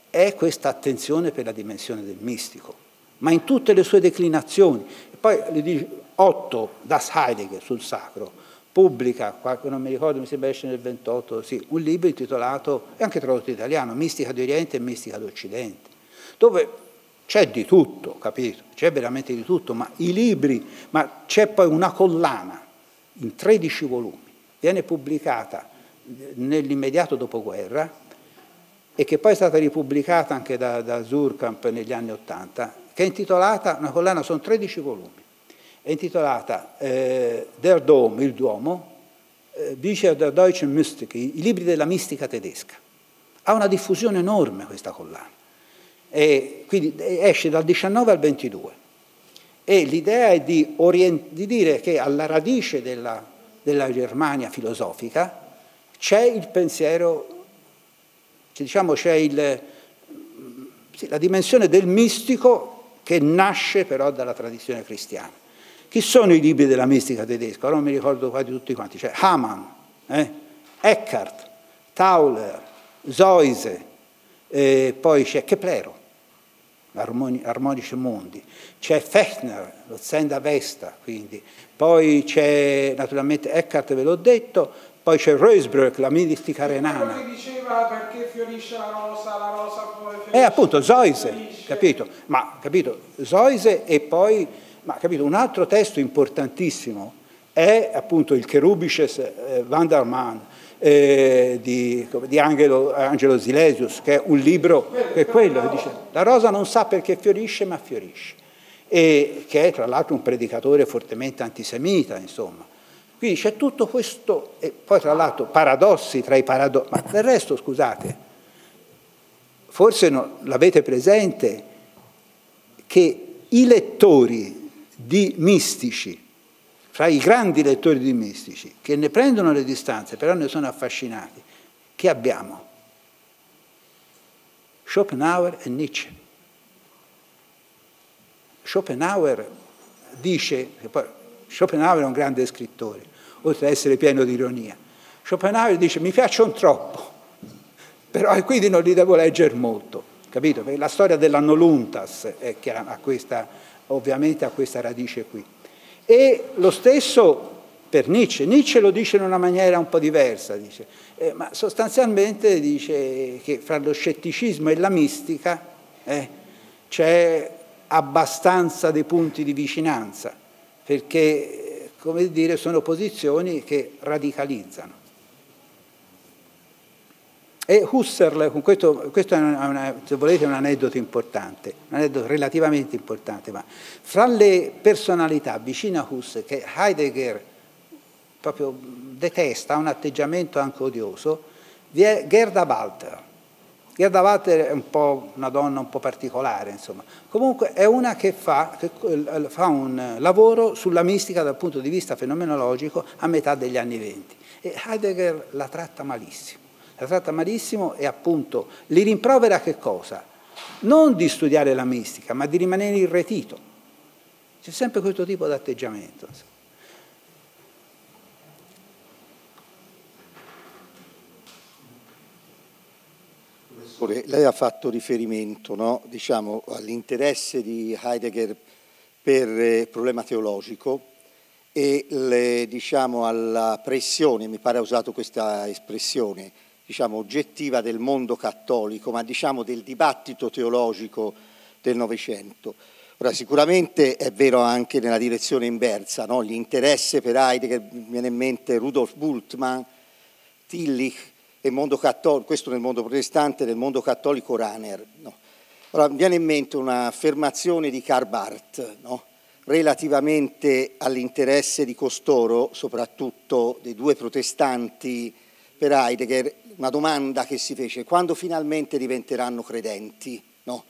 È questa attenzione per la dimensione del mistico, ma in tutte le sue declinazioni. E poi le dice Otto, Das Heilige, sul sacro, pubblica, non mi ricordo, mi sembra esce nel ventotto, sì, un libro intitolato, è anche tradotto in italiano, Mistica d'Oriente e Mistica d'Occidente, dove c'è di tutto, capito? C'è veramente di tutto, ma i libri, ma c'è poi una collana in tredici volumi, viene pubblicata nell'immediato dopoguerra, e che poi è stata ripubblicata anche da, da Surkamp negli anni Ottanta, che è intitolata, una collana, sono tredici volumi, è intitolata eh, Der Dom, il Duomo, eh, Bücher der Deutschen Mystik, i libri della mistica tedesca. Ha una diffusione enorme questa collana, e quindi esce dal diciannove al ventidue, e l'idea è di, di dire che alla radice della, della Germania filosofica c'è il pensiero, diciamo c'è il, sì, la dimensione del mistico che nasce però dalla tradizione cristiana. Chi sono i libri della mistica tedesca? Ora non mi ricordo quasi tutti quanti. C'è Hamann, eh? Eckhart, Tauler, Zeuse, eh, poi c'è Keplero, Armonische Mondi, c'è Fechner, lo Zenda Vesta, quindi. Poi c'è naturalmente Eckhart, ve l'ho detto. Poi c'è Roesbroeck, la mistica renana. Lui diceva perché fiorisce la rosa, la rosa poi fiorisce. Eh, appunto, Zeuse, fiorisce. Capito? Ma, capito, Zeuse e poi, ma, capito, un altro testo importantissimo è appunto il Cherubisches eh, Wandermann eh, di, di Angelo, Angelo Silesius, che è un libro, che è quello che dice, la rosa non sa perché fiorisce, ma fiorisce. E che è tra l'altro un predicatore fortemente antisemita, insomma. Quindi c'è tutto questo, e poi tra l'altro paradossi tra i paradossi, ma del resto, scusate, forse non l'avete presente, che i lettori di mistici, fra i grandi lettori di mistici, che ne prendono le distanze, però ne sono affascinati, che abbiamo? Schopenhauer e Nietzsche. Schopenhauer dice, che poi Schopenhauer è un grande scrittore, oltre ad essere pieno di ironia. Schopenhauer dice, mi piacciono troppo, però quindi non li devo leggere molto, capito? Perché la storia della noluntas è chiara, a questa, ovviamente ha questa radice qui. E lo stesso per Nietzsche. Nietzsche lo dice in una maniera un po' diversa, dice, eh, ma sostanzialmente dice che fra lo scetticismo e la mistica eh, c'è abbastanza dei punti di vicinanza, perché, come dire, sono posizioni che radicalizzano. E Husserl, con questo, questo è una, se volete, un aneddoto importante, un aneddoto relativamente importante, ma fra le personalità vicine a Husserl, che Heidegger proprio detesta, ha un atteggiamento anche odioso, vi è Gerda Walther. Gerda Walther è un po' una donna un po' particolare, insomma. Comunque è una che fa, che fa un lavoro sulla mistica dal punto di vista fenomenologico a metà degli anni venti. E Heidegger la tratta malissimo. La tratta malissimo e appunto li rimprovera che cosa? Non di studiare la mistica, ma di rimanere irretito. C'è sempre questo tipo di atteggiamento. Lei ha fatto riferimento, no? Diciamo, all'interesse di Heidegger per il problema teologico e le, diciamo, alla pressione, mi pare ha usato questa espressione, diciamo, oggettiva del mondo cattolico, ma diciamo del dibattito teologico del Novecento. Ora, sicuramente è vero anche nella direzione inversa, no? L'interesse per Heidegger, mi viene in mente Rudolf Bultmann, Tillich, e mondo cattolico, questo nel mondo protestante, nel mondo cattolico Rahner. No? Ora, mi viene in mente un'affermazione di Karl Barth, no? Relativamente all'interesse di costoro, soprattutto dei due protestanti, per Heidegger, una domanda che si fece: quando finalmente diventeranno credenti? No?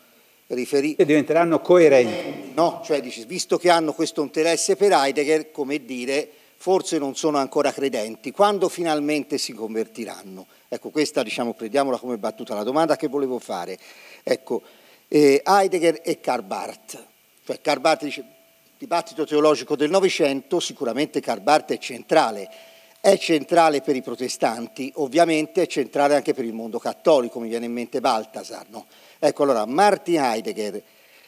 Riferi- diventeranno coerenti. No? Cioè, dice, visto che hanno questo interesse per Heidegger, come dire, forse non sono ancora credenti, quando finalmente si convertiranno? Ecco, questa, diciamo, prendiamola come battuta. La domanda che volevo fare, ecco, eh, Heidegger e Karl Barth. Cioè, Karl Barth dice, dibattito teologico del Novecento, sicuramente Karl Barth è centrale. È centrale per i protestanti, ovviamente è centrale anche per il mondo cattolico, mi viene in mente Balthasar. No? Ecco, allora, Martin Heidegger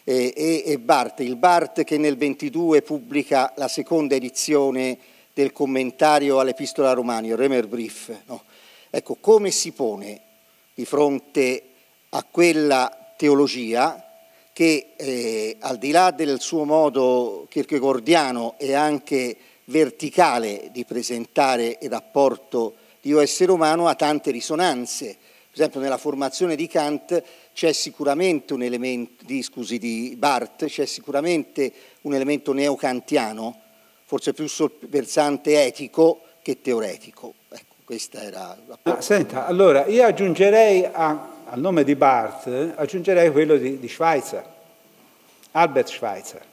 e, e, e Barth, il Barth che nel ventidue pubblica la seconda edizione del commentario all'Epistola Romani, il Römerbrief. No? Ecco, come si pone di fronte a quella teologia che, eh, al di là del suo modo kierkegaardiano e anche verticale di presentare il rapporto Dio-essere umano, ha tante risonanze. Per esempio, nella formazione di Kant c'è sicuramente un elemento, di, scusi, di Barth, c'è sicuramente un elemento neocantiano, forse più sul versante etico che teoretico. Ecco, questa era la ah, senta, allora io aggiungerei a, al nome di Barth, aggiungerei quello di, di Schweitzer, Albert Schweitzer,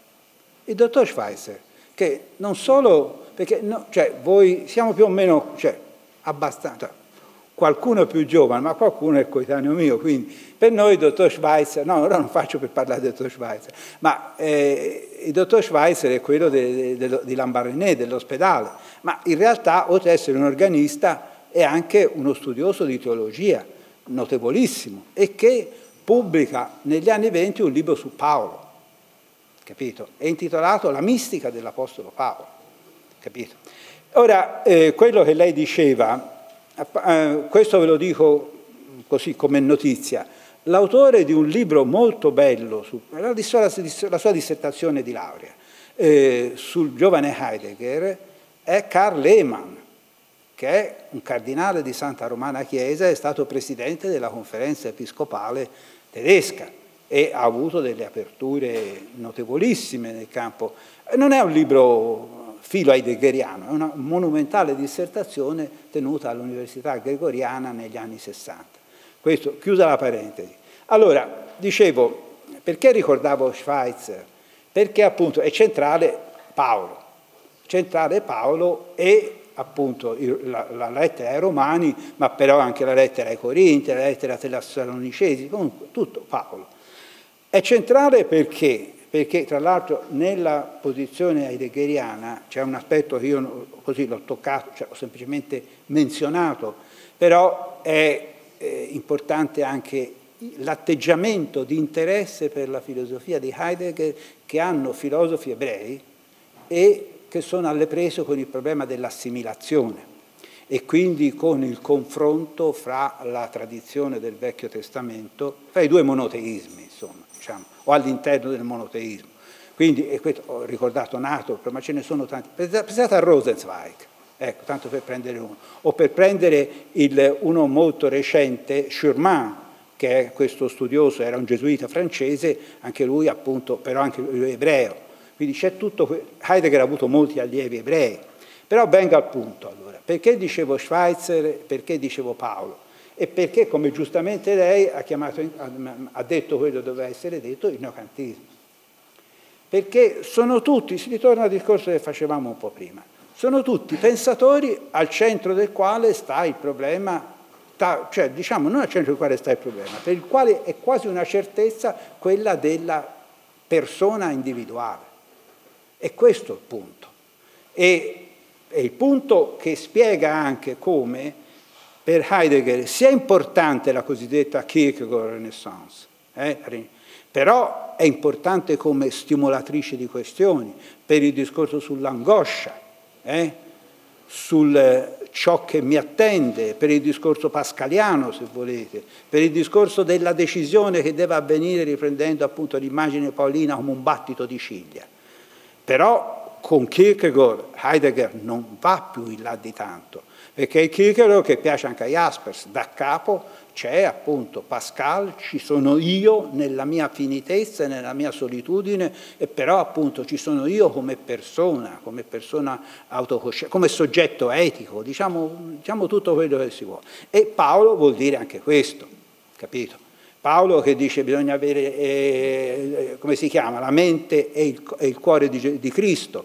il dottor Schweitzer, che non solo, perché no, cioè, voi siamo più o meno, cioè, abbastanza, qualcuno è più giovane, ma qualcuno è coetaneo mio, quindi per noi il dottor Schweitzer, no, ora non faccio per parlare del dottor Schweitzer, ma eh, il dottor Schweitzer è quello de, de, de, di Lambarrené, dell'ospedale, ma in realtà, oltre ad essere un organista, è anche uno studioso di teologia, notevolissimo, e che pubblica negli anni venti un libro su Paolo, capito? È intitolato La mistica dell'Apostolo Paolo, capito? Ora, eh, quello che lei diceva, eh, questo ve lo dico così come notizia, l'autore di un libro molto bello, su, la, la sua dissertazione di laurea, eh, sul giovane Heidegger, è Karl Lehmann, che è un cardinale di Santa Romana Chiesa, è stato presidente della conferenza episcopale tedesca e ha avuto delle aperture notevolissime nel campo. Non è un libro filo-heideggeriano, è una monumentale dissertazione tenuta all'Università Gregoriana negli anni sessanta. Questo, chiusa la parentesi. Allora, dicevo, perché ricordavo Schweitzer? Perché appunto è centrale Paolo, centrale Paolo e appunto la, la lettera ai Romani, ma però anche la lettera ai Corinti, la lettera ai Tessalonicesi, comunque tutto Paolo. È centrale perché? Perché tra l'altro nella posizione heideggeriana c'è un aspetto che io così l'ho toccato, cioè ho semplicemente menzionato, però è, è importante anche l'atteggiamento di interesse per la filosofia di Heidegger che hanno filosofi ebrei e che sono alle prese con il problema dell'assimilazione e quindi con il confronto fra la tradizione del Vecchio Testamento, fra i due monoteismi, insomma, diciamo, o all'interno del monoteismo. Quindi, e questo ho ricordato Natorp, ma ce ne sono tanti. Pensate a Rosenzweig, ecco, tanto per prendere uno, o per prendere il, uno molto recente, Schurman, che è questo studioso, era un gesuita francese, anche lui appunto, però anche lui ebreo. Quindi c'è tutto, Heidegger ha avuto molti allievi ebrei, però venga al punto allora, perché dicevo Schweitzer, perché dicevo Paolo e perché, come giustamente lei ha, chiamato, ha detto quello che doveva essere detto, il neocantismo. Perché sono tutti, si ritorna al discorso che facevamo un po' prima, sono tutti pensatori al centro del quale sta il problema, cioè diciamo non al centro del quale sta il problema, per il quale è quasi una certezza quella della persona individuale. E questo è il punto, e è il punto che spiega anche come per Heidegger sia importante la cosiddetta Kierkegaard Renaissance, eh? Però è importante come stimolatrice di questioni, per il discorso sull'angoscia, eh? Sul ciò che mi attende, per il discorso pascaliano, se volete, per il discorso della decisione che deve avvenire riprendendo appunto l'immagine paolina come un battito di ciglia. Però con Kierkegaard Heidegger non va più in là di tanto, perché il Kierkegaard che piace anche a Jaspers da capo c'è appunto Pascal, ci sono io nella mia finitezza e nella mia solitudine, e però appunto ci sono io come persona, come persona autocosciente, come soggetto etico, diciamo, diciamo tutto quello che si vuole. E Paolo vuol dire anche questo, capito? Paolo che dice bisogna avere, eh, come si chiama, la mente e il, e il cuore di, di Cristo.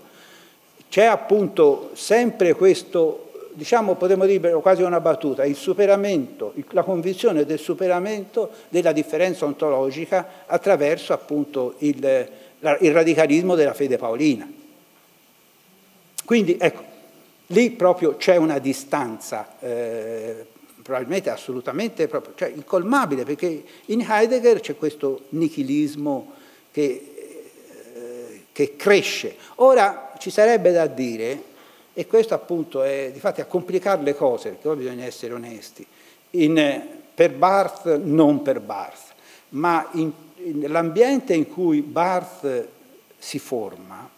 C'è appunto sempre questo, diciamo, potremmo dire quasi una battuta, il superamento, la convinzione del superamento della differenza ontologica attraverso appunto il, il radicalismo della fede paolina. Quindi ecco, lì proprio c'è una distanza, eh, probabilmente assolutamente proprio, cioè incolmabile, perché in Heidegger c'è questo nichilismo che, eh, che cresce. Ora ci sarebbe da dire, e questo appunto è, difatti, a complicare le cose, perché poi bisogna essere onesti, in, per Barth, non per Barth, ma l'ambiente in cui Barth si forma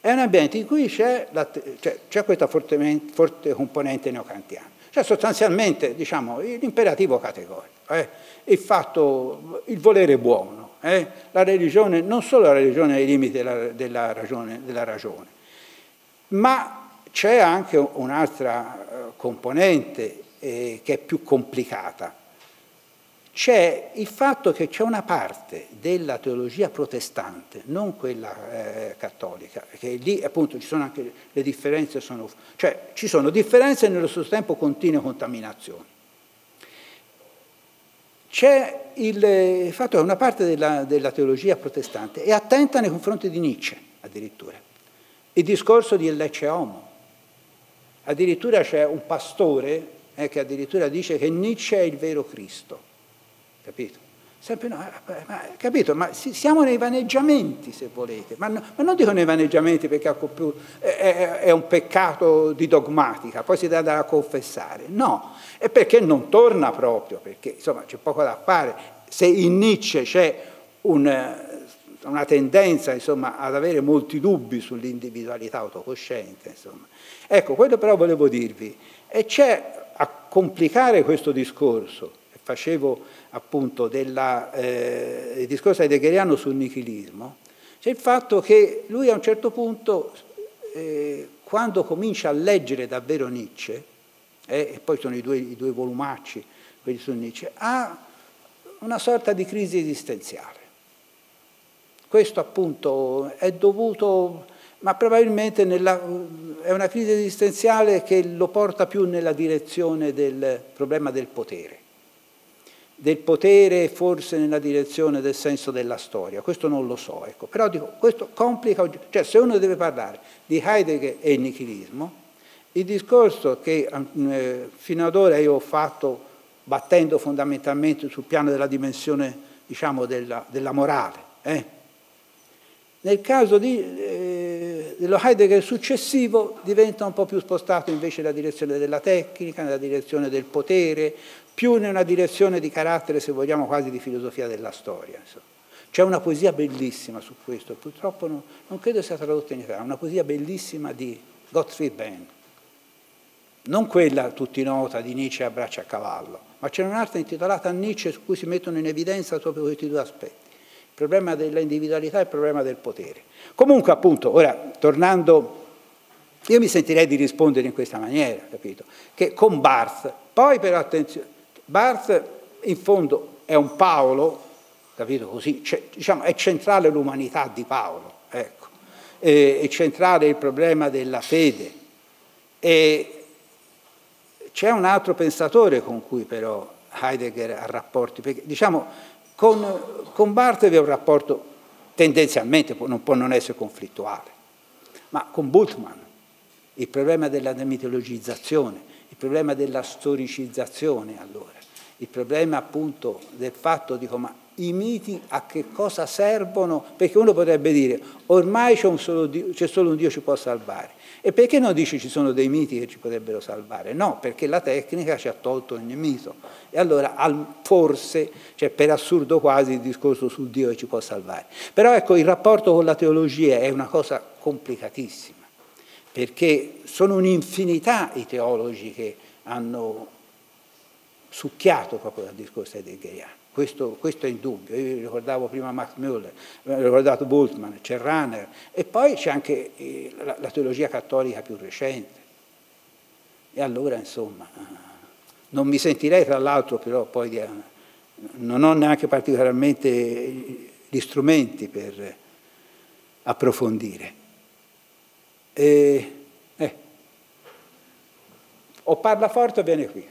è un ambiente in cui c'è cioè, questa forte, forte componente neocantiana. Cioè sostanzialmente, diciamo, l'imperativo categorico, eh, il fatto, il volere buono, eh, la religione, non solo la religione ai limiti della, della ragione, della ragione, ma c'è anche un'altra componente eh, che è più complicata. C'è il fatto che c'è una parte della teologia protestante, non quella eh, cattolica, perché lì appunto ci sono anche le differenze, sono, cioè ci sono differenze e nello stesso tempo continue contaminazioni. C'è il, il fatto che una parte della, della teologia protestante è attenta nei confronti di Nietzsche addirittura. Il discorso di Lecce Homo. Addirittura c'è un pastore eh, che addirittura dice che Nietzsche è il vero Cristo, capito? Sempre no, ma, capito? Ma si, siamo nei vaneggiamenti, se volete, ma, no, ma non dico nei vaneggiamenti perché più, è, è un peccato di dogmatica, poi si dà da confessare, no, è perché non torna proprio, perché insomma c'è poco da fare. Se in Nietzsche c'è un... una tendenza, insomma, ad avere molti dubbi sull'individualità autocosciente, insomma. Ecco, quello però volevo dirvi, e c'è a complicare questo discorso, facevo appunto della, eh, il discorso heideggeriano sul nichilismo, c'è il fatto che lui a un certo punto, eh, quando comincia a leggere davvero Nietzsche, eh, e poi sono i due, i due volumacci, quelli su Nietzsche, ha una sorta di crisi esistenziale. Questo appunto è dovuto, ma probabilmente nella, è una crisi esistenziale che lo porta più nella direzione del problema del potere, del potere forse nella direzione del senso della storia, questo non lo so, ecco. Però dico, questo complica, cioè se uno deve parlare di Heidegger e il nichilismo, il discorso che eh, fino ad ora io ho fatto battendo fondamentalmente sul piano della dimensione, diciamo, della, della morale, eh? Nel caso di, eh, dello Heidegger successivo diventa un po' più spostato invece nella direzione della tecnica, nella direzione del potere, più in una direzione di carattere, se vogliamo, quasi di filosofia della storia. C'è una poesia bellissima su questo, purtroppo non, non credo sia tradotta in italiano, una poesia bellissima di Gottfried Benn, non quella tutti nota di Nietzsche a braccia a cavallo, ma c'è un'altra intitolata a Nietzsche su cui si mettono in evidenza proprio questi due aspetti. Il problema dell'individualità e il problema del potere. Comunque, appunto, ora, tornando, io mi sentirei di rispondere in questa maniera, capito? Che con Barth, poi però attenzione, Barth in fondo è un Paolo, capito così, diciamo, è centrale l'umanità di Paolo, ecco, e, è centrale il problema della fede. E c'è un altro pensatore con cui però Heidegger ha rapporti, perché, diciamo, Con, con Barth vi è un rapporto tendenzialmente, non può non essere conflittuale, ma con Bultmann il problema della demitologizzazione, il problema della storicizzazione, allora, il problema appunto del fatto, dico, ma i miti a che cosa servono, perché uno potrebbe dire ormai c'è solo, solo un Dio che ci può salvare, e perché non dici ci sono dei miti che ci potrebbero salvare? No, perché la tecnica ci ha tolto ogni mito, e allora al, forse, cioè per assurdo quasi, il discorso su Dio che ci può salvare. Però ecco, il rapporto con la teologia è una cosa complicatissima, perché sono un'infinità i teologi che hanno succhiato proprio dal discorso heideggeriano. Questo, questo è indubbio. Io ricordavo prima Max Müller, ricordato Bultmann, c'è Rahner, e poi c'è anche la, la teologia cattolica più recente. E allora, insomma, non mi sentirei, tra l'altro, però poi di, non ho neanche particolarmente gli strumenti per approfondire. E, eh, o parla forte o viene qui.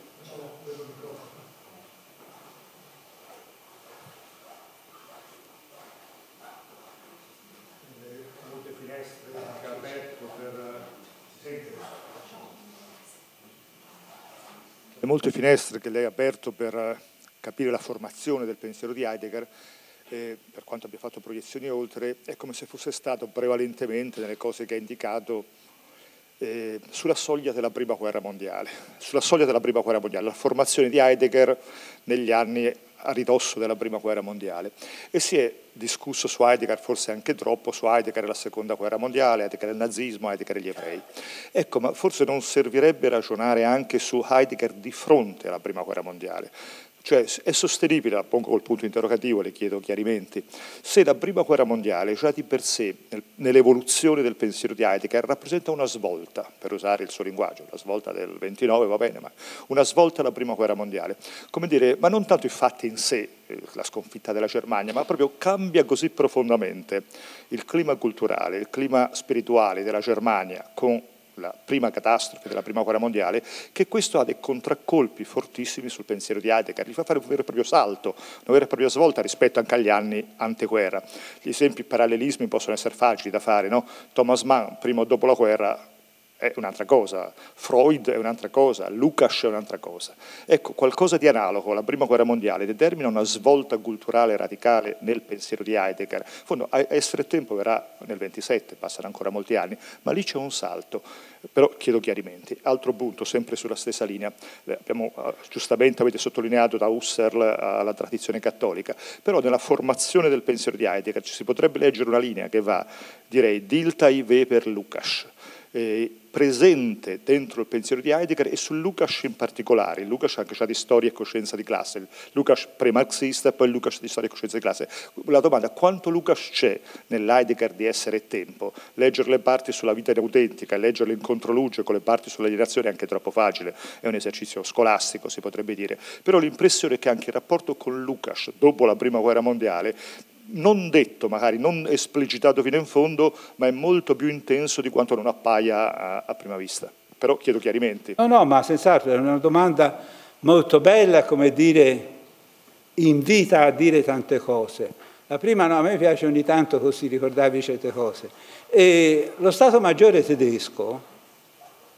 Le molte finestre che lei ha aperto per capire la formazione del pensiero di Heidegger, eh, per quanto abbia fatto proiezioni oltre, è come se fosse stato prevalentemente, nelle cose che ha indicato, eh, sulla soglia della prima guerra mondiale. Sulla soglia della prima guerra mondiale, la formazione di Heidegger negli anni a ridosso della prima guerra mondiale. E si è discusso su Heidegger, forse anche troppo, su Heidegger e la seconda guerra mondiale, Heidegger e il nazismo, Heidegger e gli ebrei. Ecco, ma forse non servirebbe ragionare anche su Heidegger di fronte alla prima guerra mondiale. Cioè, è sostenibile, la pongo col punto interrogativo, le chiedo chiarimenti, se la prima guerra mondiale già di per sé, nell'evoluzione del pensiero di Heidegger, rappresenta una svolta, per usare il suo linguaggio, la svolta del ventinove va bene, ma una svolta alla prima guerra mondiale. Come dire, ma non tanto i fatti in sé, la sconfitta della Germania, ma proprio cambia così profondamente il clima culturale, il clima spirituale della Germania con la prima catastrofe della prima guerra mondiale, che questo ha dei contraccolpi fortissimi sul pensiero di Heidegger, gli fa fare un vero e proprio salto, una vera e propria svolta rispetto anche agli anni anteguerra. Gli esempi, i parallelismi possono essere facili da fare, no? Thomas Mann, prima o dopo la guerra, è un'altra cosa, Freud è un'altra cosa, Lukács è un'altra cosa. Ecco, qualcosa di analogo alla prima guerra mondiale determina una svolta culturale radicale nel pensiero di Heidegger. In fondo, a essere tempo verrà nel ventisette, passano ancora molti anni, ma lì c'è un salto. Però chiedo chiarimenti. Altro punto, sempre sulla stessa linea, abbiamo, giustamente avete sottolineato da Husserl alla tradizione cattolica, però nella formazione del pensiero di Heidegger ci si potrebbe leggere una linea che va, direi, Dilta ive per Lukács, Eh, presente dentro il pensiero di Heidegger e sul Lukács in particolare, il Lukács anche già di storia e coscienza di classe, il Lukács pre-marxista e poi il Lukács di storia e coscienza di classe. La domanda, quanto Lukács c'è nell'Heidegger di essere e tempo? Leggere le parti sulla vita inautentica, leggerle in controlugio con le parti sull'alienazione è anche troppo facile, è un esercizio scolastico si potrebbe dire, però l'impressione è che anche il rapporto con Lukács dopo la prima guerra mondiale non detto, magari non esplicitato fino in fondo, ma è molto più intenso di quanto non appaia a, a prima vista. Però chiedo chiarimenti. No, no, ma senz'altro, è una domanda molto bella, come dire, invita a dire tante cose. La prima, no, a me piace ogni tanto così ricordarvi certe cose. E lo Stato Maggiore tedesco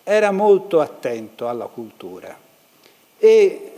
era molto attento alla cultura e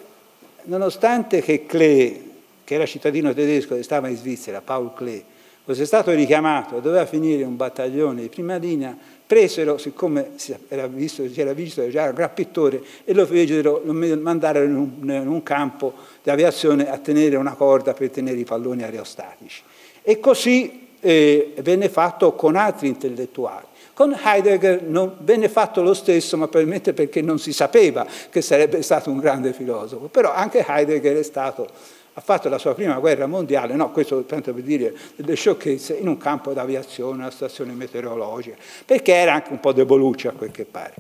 nonostante che Klee, che era cittadino tedesco e stava in Svizzera, Paul Klee, fosse stato richiamato, doveva finire un battaglione di prima linea, presero, siccome si era visto che era già un gran pittore, e lo fecero, lo mandarono in un, in un campo di aviazione a tenere una corda per tenere i palloni aerostatici. E così eh, venne fatto con altri intellettuali. Con Heidegger non venne fatto lo stesso, ma probabilmente perché non si sapeva che sarebbe stato un grande filosofo. Però anche Heidegger è stato... ha fatto la sua prima guerra mondiale, no, questo tanto per dire delle sciocchezze, in un campo d'aviazione, una stazione meteorologica, perché era anche un po' deboluccia a quel che pare.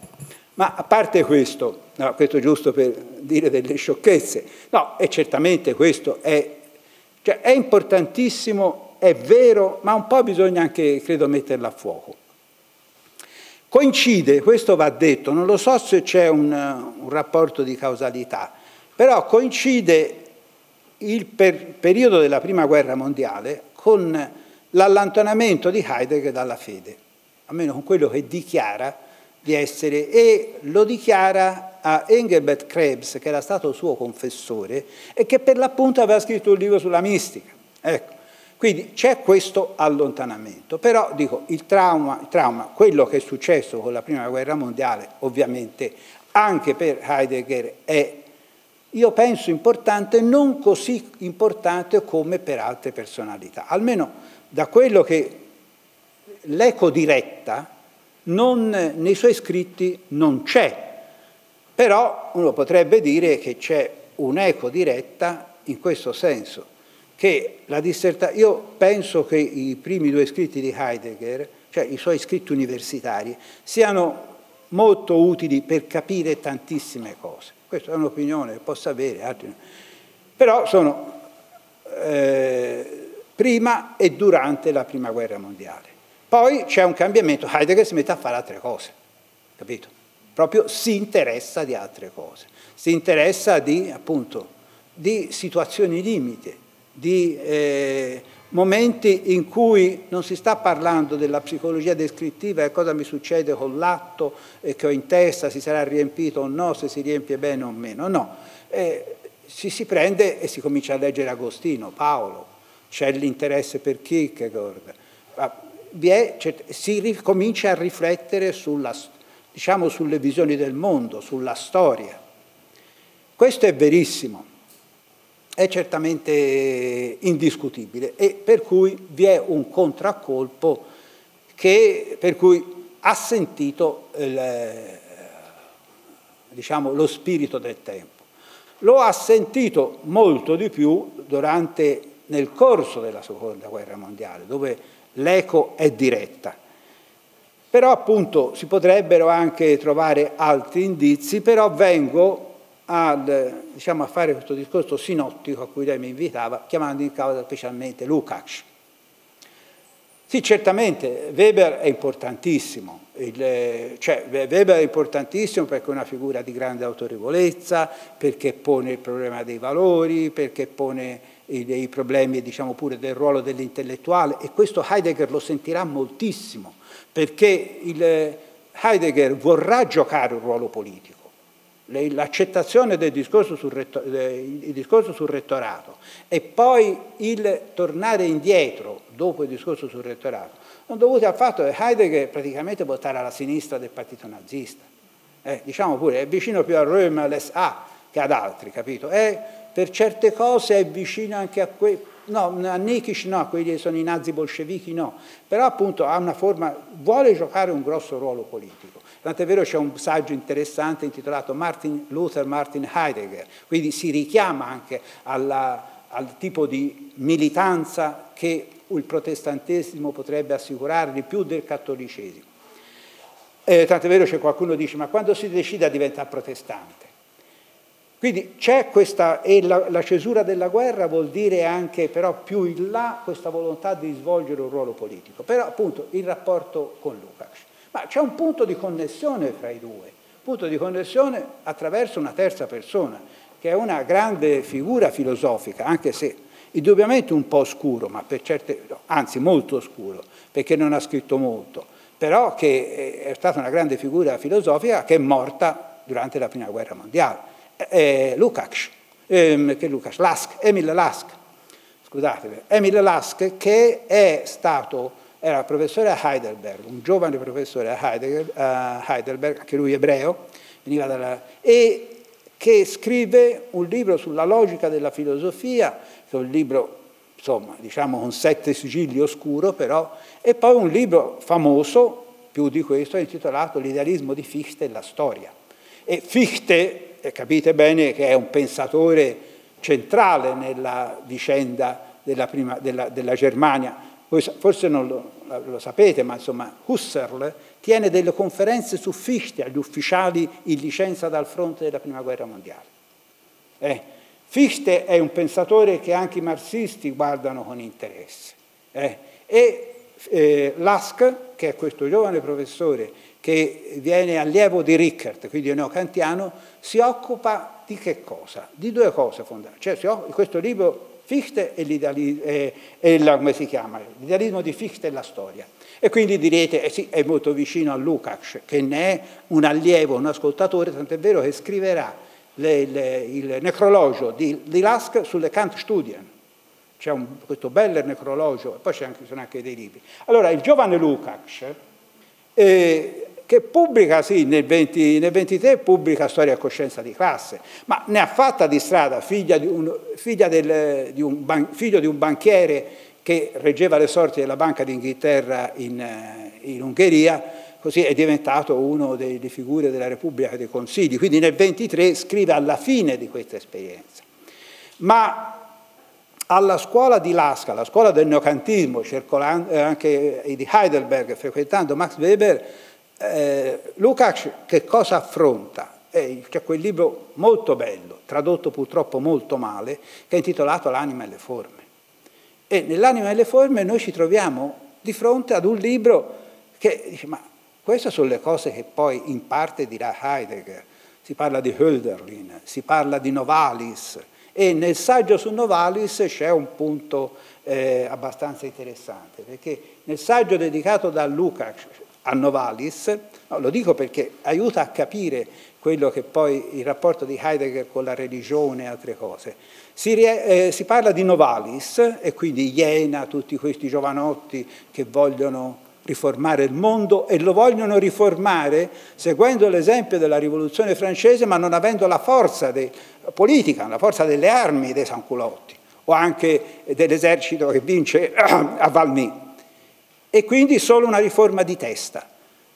Ma a parte questo, no, questo giusto per dire delle sciocchezze, no, e certamente questo è, cioè, è importantissimo, è vero, ma un po' bisogna anche, credo, metterla a fuoco. Coincide, questo va detto, non lo so se c'è un, un rapporto di causalità, però coincide il per periodo della prima guerra mondiale con l'allontanamento di Heidegger dalla fede, almeno con quello che dichiara di essere, e lo dichiara a Engelbert Krebs, che era stato suo confessore e che per l'appunto aveva scritto un libro sulla mistica. Ecco. Quindi c'è questo allontanamento, però dico, il trauma, il trauma, quello che è successo con la Prima Guerra Mondiale, ovviamente anche per Heidegger è, io penso, importante, non così importante come per altre personalità. Almeno da quello che l'eco diretta non, nei suoi scritti non c'è, però uno potrebbe dire che c'è un'eco diretta in questo senso. Che la disserta... Io penso che i primi due scritti di Heidegger, cioè i suoi scritti universitari, siano molto utili per capire tantissime cose. Questa è un'opinione che posso avere, altri no. Però sono eh, prima e durante la Prima Guerra Mondiale. Poi c'è un cambiamento, Heidegger si mette a fare altre cose, capito? Proprio si interessa di altre cose, si interessa di, appunto, di situazioni limite, di eh, momenti in cui non si sta parlando della psicologia descrittiva e cosa mi succede con l'atto che ho in testa, si sarà riempito o no, se si riempie bene o meno, no. Eh, si, si prende e si comincia a leggere Agostino, Paolo, c'è l'interesse per Kierkegaard, vi è, si ricomincia a riflettere sulla, diciamo, sulle visioni del mondo, sulla storia. Questo è verissimo. È certamente indiscutibile e per cui vi è un contraccolpo che, per cui ha sentito il, diciamo, lo spirito del tempo. Lo ha sentito molto di più durante, nel corso della Seconda Guerra Mondiale, dove l'eco è diretta. Però appunto si potrebbero anche trovare altri indizi, però vengo... Ad, diciamo, a fare questo discorso sinottico a cui lei mi invitava, chiamando in causa specialmente Lukács. Sì, certamente Weber è importantissimo, il, cioè, Weber è importantissimo perché è una figura di grande autorevolezza, perché pone il problema dei valori, perché pone i, i problemi, diciamo, pure del ruolo dell'intellettuale, e questo Heidegger lo sentirà moltissimo, perché il, Heidegger vorrà giocare un ruolo politico. L'accettazione del discorso sul, rettor- del discorso sul rettorato e poi il tornare indietro dopo il discorso sul rettorato sono dovute al fatto che Heidegger praticamente votava alla sinistra del partito nazista, eh, diciamo pure è vicino più a Röhm l'S A che ad altri, capito? E per certe cose è vicino anche a quei, no, a Nietzsche no, a quelli che sono i nazi bolscevichi no, però appunto ha una forma, vuole giocare un grosso ruolo politico. Tant'è vero c'è un saggio interessante intitolato Martin Luther, Martin Heidegger, quindi si richiama anche alla, al tipo di militanza che il protestantesimo potrebbe assicurare di più del cattolicesimo. Eh, tant'è vero c'è qualcuno che dice ma quando si decide a diventare protestante? Quindi c'è questa, e la, la cesura della guerra vuol dire anche però più in là questa volontà di svolgere un ruolo politico, però appunto il rapporto con Lukács. Ma c'è un punto di connessione fra i due, punto di connessione attraverso una terza persona, che è una grande figura filosofica, anche se indubbiamente un po' oscuro, ma per certe, anzi molto oscuro, perché non ha scritto molto, però che è stata una grande figura filosofica che è morta durante la Prima Guerra Mondiale. Eh, Lukács, ehm, che Lukács, Lask, Emil Lask, scusatemi, Emil Lask che è stato... Era professore a Heidelberg, un giovane professore a Heidegger, a Heidelberg, anche lui ebreo, veniva dalla, e che scrive un libro sulla logica della filosofia, che è un libro, insomma, diciamo con sette sigilli oscuro però, e poi un libro famoso, più di questo, intitolato L'idealismo di Fichte e la storia. E Fichte, capite bene, che è un pensatore centrale nella vicenda della, prima, della, della Germania. Forse non lo, lo sapete, ma insomma Husserl tiene delle conferenze su Fichte agli ufficiali in licenza dal fronte della Prima Guerra Mondiale. Eh, Fichte è un pensatore che anche i marxisti guardano con interesse. Eh, e eh, Lask, che è questo giovane professore che viene allievo di Rickert, quindi neocantiano, si occupa di che cosa? Di due cose fondamentali. Cioè, si occupa, questo libro... Fichte e l'idealismo, eh, eh, come si chiama? L'idealismo di Fichte e la storia. E quindi direte, eh sì, è molto vicino a Lukács, che ne è un allievo, un ascoltatore, tant'è vero che scriverà le, le, il necrologio di, di Lask sulle Kant-Studien, C'è questo bel necrologio, e poi ci sono anche dei libri. Allora, il giovane Lukács, eh, che pubblica, sì, nel, venti, nel ventitré pubblica Storia e Coscienza di Classe, ma ne ha fatta di strada, figlia di un, figlia del, di un ban, figlio di un banchiere che reggeva le sorti della Banca d'Inghilterra in, in Ungheria, così è diventato uno delle figure della Repubblica dei Consigli. Quindi nel ventitré scrive alla fine di questa esperienza. Ma alla scuola di Lask, alla scuola del neocantismo, anche di Heidelberg, frequentando Max Weber, eh, Lukács che cosa affronta? Eh, C'è quel libro molto bello, tradotto purtroppo molto male, che è intitolato L'anima e le forme. E nell'anima e le forme noi ci troviamo di fronte ad un libro che dice, ma queste sono le cose che poi in parte dirà Heidegger. Si parla di Hölderlin, si parla di Novalis, e nel saggio su Novalis c'è un punto eh, abbastanza interessante, perché nel saggio dedicato da Lukács a Novalis, no, lo dico perché aiuta a capire quello che poi il rapporto di Heidegger con la religione e altre cose, si, eh, si parla di Novalis e quindi Iena, tutti questi giovanotti che vogliono riformare il mondo e lo vogliono riformare seguendo l'esempio della rivoluzione francese ma non avendo la forza de, politica, la forza delle armi dei sanculotti o anche dell'esercito che vince a Valmy, e quindi solo una riforma di testa.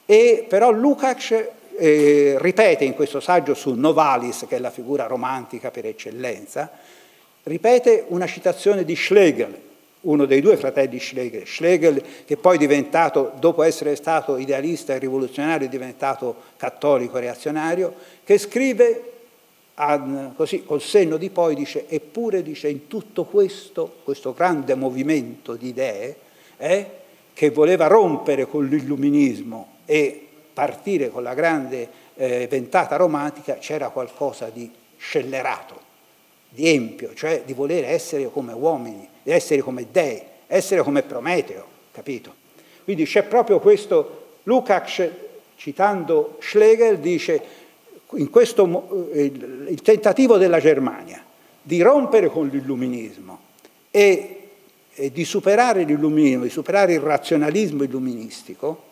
E però Lukács eh, ripete in questo saggio su Novalis, che è la figura romantica per eccellenza, ripete una citazione di Schlegel, uno dei due fratelli Schlegel, Schlegel che poi è diventato, dopo essere stato idealista e rivoluzionario, è diventato cattolico reazionario, che scrive a, così col senno di poi, dice, eppure dice, in tutto questo, questo grande movimento di idee eh, che voleva rompere con l'illuminismo e partire con la grande eh, ventata romantica, c'era qualcosa di scellerato, di empio, cioè di voler essere come uomini, di essere come dei, essere come Prometeo, capito? Quindi c'è proprio questo. Lukács, citando Schlegel, dice in questo, il, il tentativo della Germania di rompere con l'illuminismo e, e di superare l'illuminismo, di superare il razionalismo illuministico,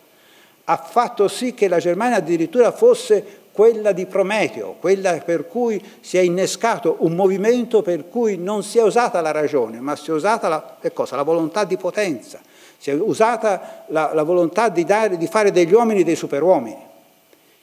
ha fatto sì che la Germania addirittura fosse quella di Prometeo, quella per cui si è innescato un movimento per cui non si è usata la ragione, ma si è usata la, che cosa? La volontà di potenza, si è usata la, la volontà di, dare, di fare degli uomini dei superuomini.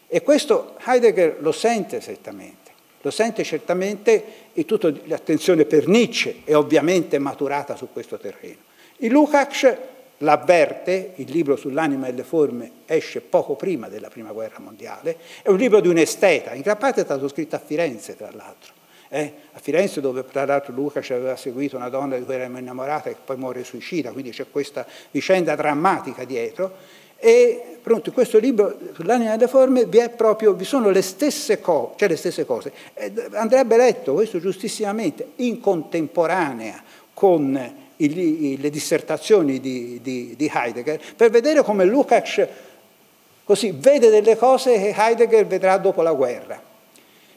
E questo Heidegger lo sente certamente, lo sente certamente, e tutta l'attenzione per Nietzsche è ovviamente maturata su questo terreno. Il Lukács l'avverte, il libro sull'anima e le forme esce poco prima della prima guerra mondiale, è un libro di un esteta, in gran parte è stato scritto a Firenze tra l'altro, eh? a Firenze dove tra l'altro Lukács aveva seguito una donna di cui era innamorata e poi muore suicida, quindi c'è questa vicenda drammatica dietro. E pronto, in questo libro sull'anima e le forme vi, è proprio, vi sono le stesse, co cioè le stesse cose, eh, andrebbe letto questo giustissimamente in contemporanea con le dissertazioni di, di, di Heidegger, per vedere come Lukács così vede delle cose che Heidegger vedrà dopo la guerra.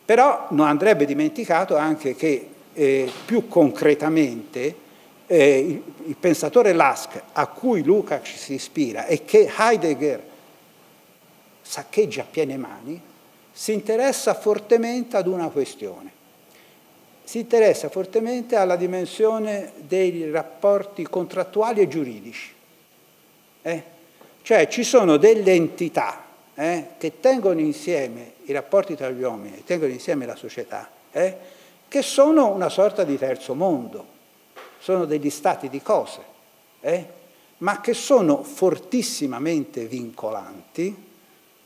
Però non andrebbe dimenticato anche che eh, più concretamente eh, il, il pensatore Lask a cui Lukács si ispira e che Heidegger saccheggia a piene mani, si interessa fortemente ad una questione. Si interessa fortemente alla dimensione dei rapporti contrattuali e giuridici. Eh? Cioè ci sono delle entità eh, che tengono insieme i rapporti tra gli uomini, tengono insieme la società, eh, che sono una sorta di terzo mondo, sono degli stati di cose, eh, ma che sono fortissimamente vincolanti,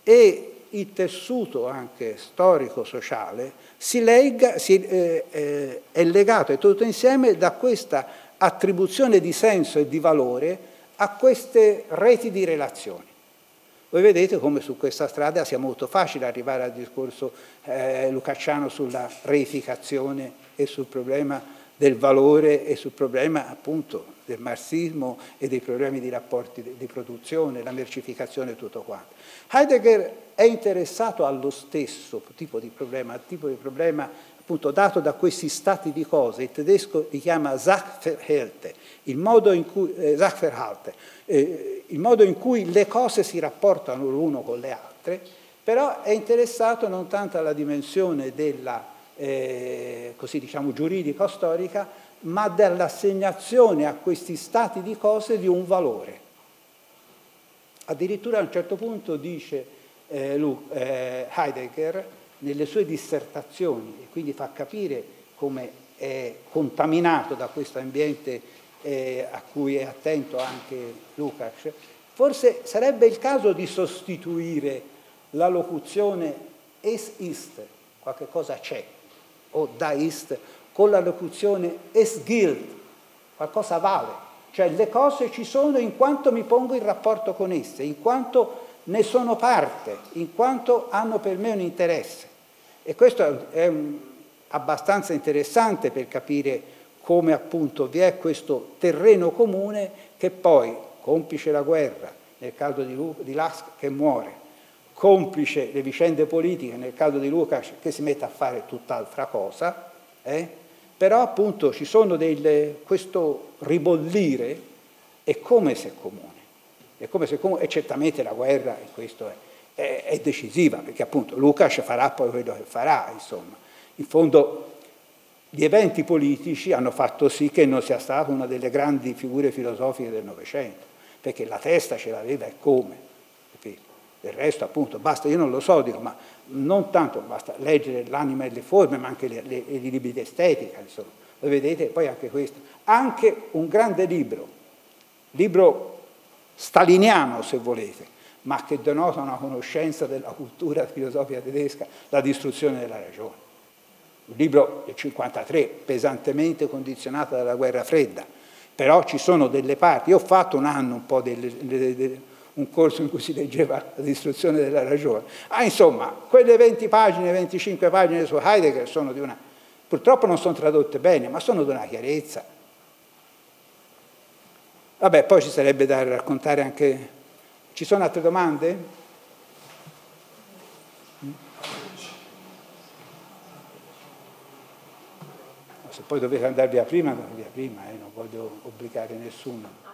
e il tessuto anche storico-sociale si lega, si, eh, eh, è legato, è tutto insieme da questa attribuzione di senso e di valore a queste reti di relazioni. Voi vedete come su questa strada sia molto facile arrivare al discorso eh, lucacciano sulla reificazione e sul problema del valore e sul problema appunto del marxismo e dei problemi di rapporti di produzione, la mercificazione e tutto quanto. Heidegger è interessato allo stesso tipo di problema, al tipo di problema appunto dato da questi stati di cose, il tedesco li chiama Sachverhalte, il modo in cui, eh, Sachverhalte, eh, il modo in cui le cose si rapportano l'uno con le altre, però è interessato non tanto alla dimensione della, eh, così diciamo, giuridica o storica, ma dell'assegnazione a questi stati di cose di un valore. Addirittura a un certo punto dice eh, lui, eh, Heidegger nelle sue dissertazioni, e quindi fa capire come è contaminato da questo ambiente eh, a cui è attento anche Lukács, forse sarebbe il caso di sostituire la locuzione es ist, qualche cosa c'è, o da ist, con la locuzione es gilt, qualcosa vale. Cioè le cose ci sono in quanto mi pongo in rapporto con esse, in quanto ne sono parte, in quanto hanno per me un interesse. E questo è un, abbastanza interessante per capire come appunto vi è questo terreno comune che poi, complice la guerra, nel caso di, Lu, di Lask che muore, complice le vicende politiche, nel caso di Lukács che si mette a fare tutt'altra cosa, eh? Però appunto ci sono delle, questo ribollire è come se comune, è come se comune, e certamente la guerra, e questo è, è, è decisiva, perché appunto Lukács farà poi quello che farà, insomma. In fondo gli eventi politici hanno fatto sì che non sia stata una delle grandi figure filosofiche del Novecento, perché la testa ce l'aveva e come, capito? Del resto appunto basta, io non lo so, dico, ma non tanto basta leggere l'anima e le forme, ma anche le, le, i libri di estetica, insomma, lo vedete, poi anche questo. Anche un grande libro, libro staliniano se volete, ma che denota una conoscenza della cultura filosofica tedesca, La distruzione della ragione. Un libro del cinquantatré, pesantemente condizionato dalla guerra fredda, però ci sono delle parti, io ho fatto un anno un po' delle... delle, delle un corso in cui si leggeva La distruzione della ragione. Ah, insomma, quelle venti pagine, venticinque pagine su Heidegger sono di una... purtroppo non sono tradotte bene, ma sono di una chiarezza. Vabbè, poi ci sarebbe da raccontare anche... Ci sono altre domande? Se poi dovete andare via prima, andate via prima, eh, non voglio obbligare nessuno.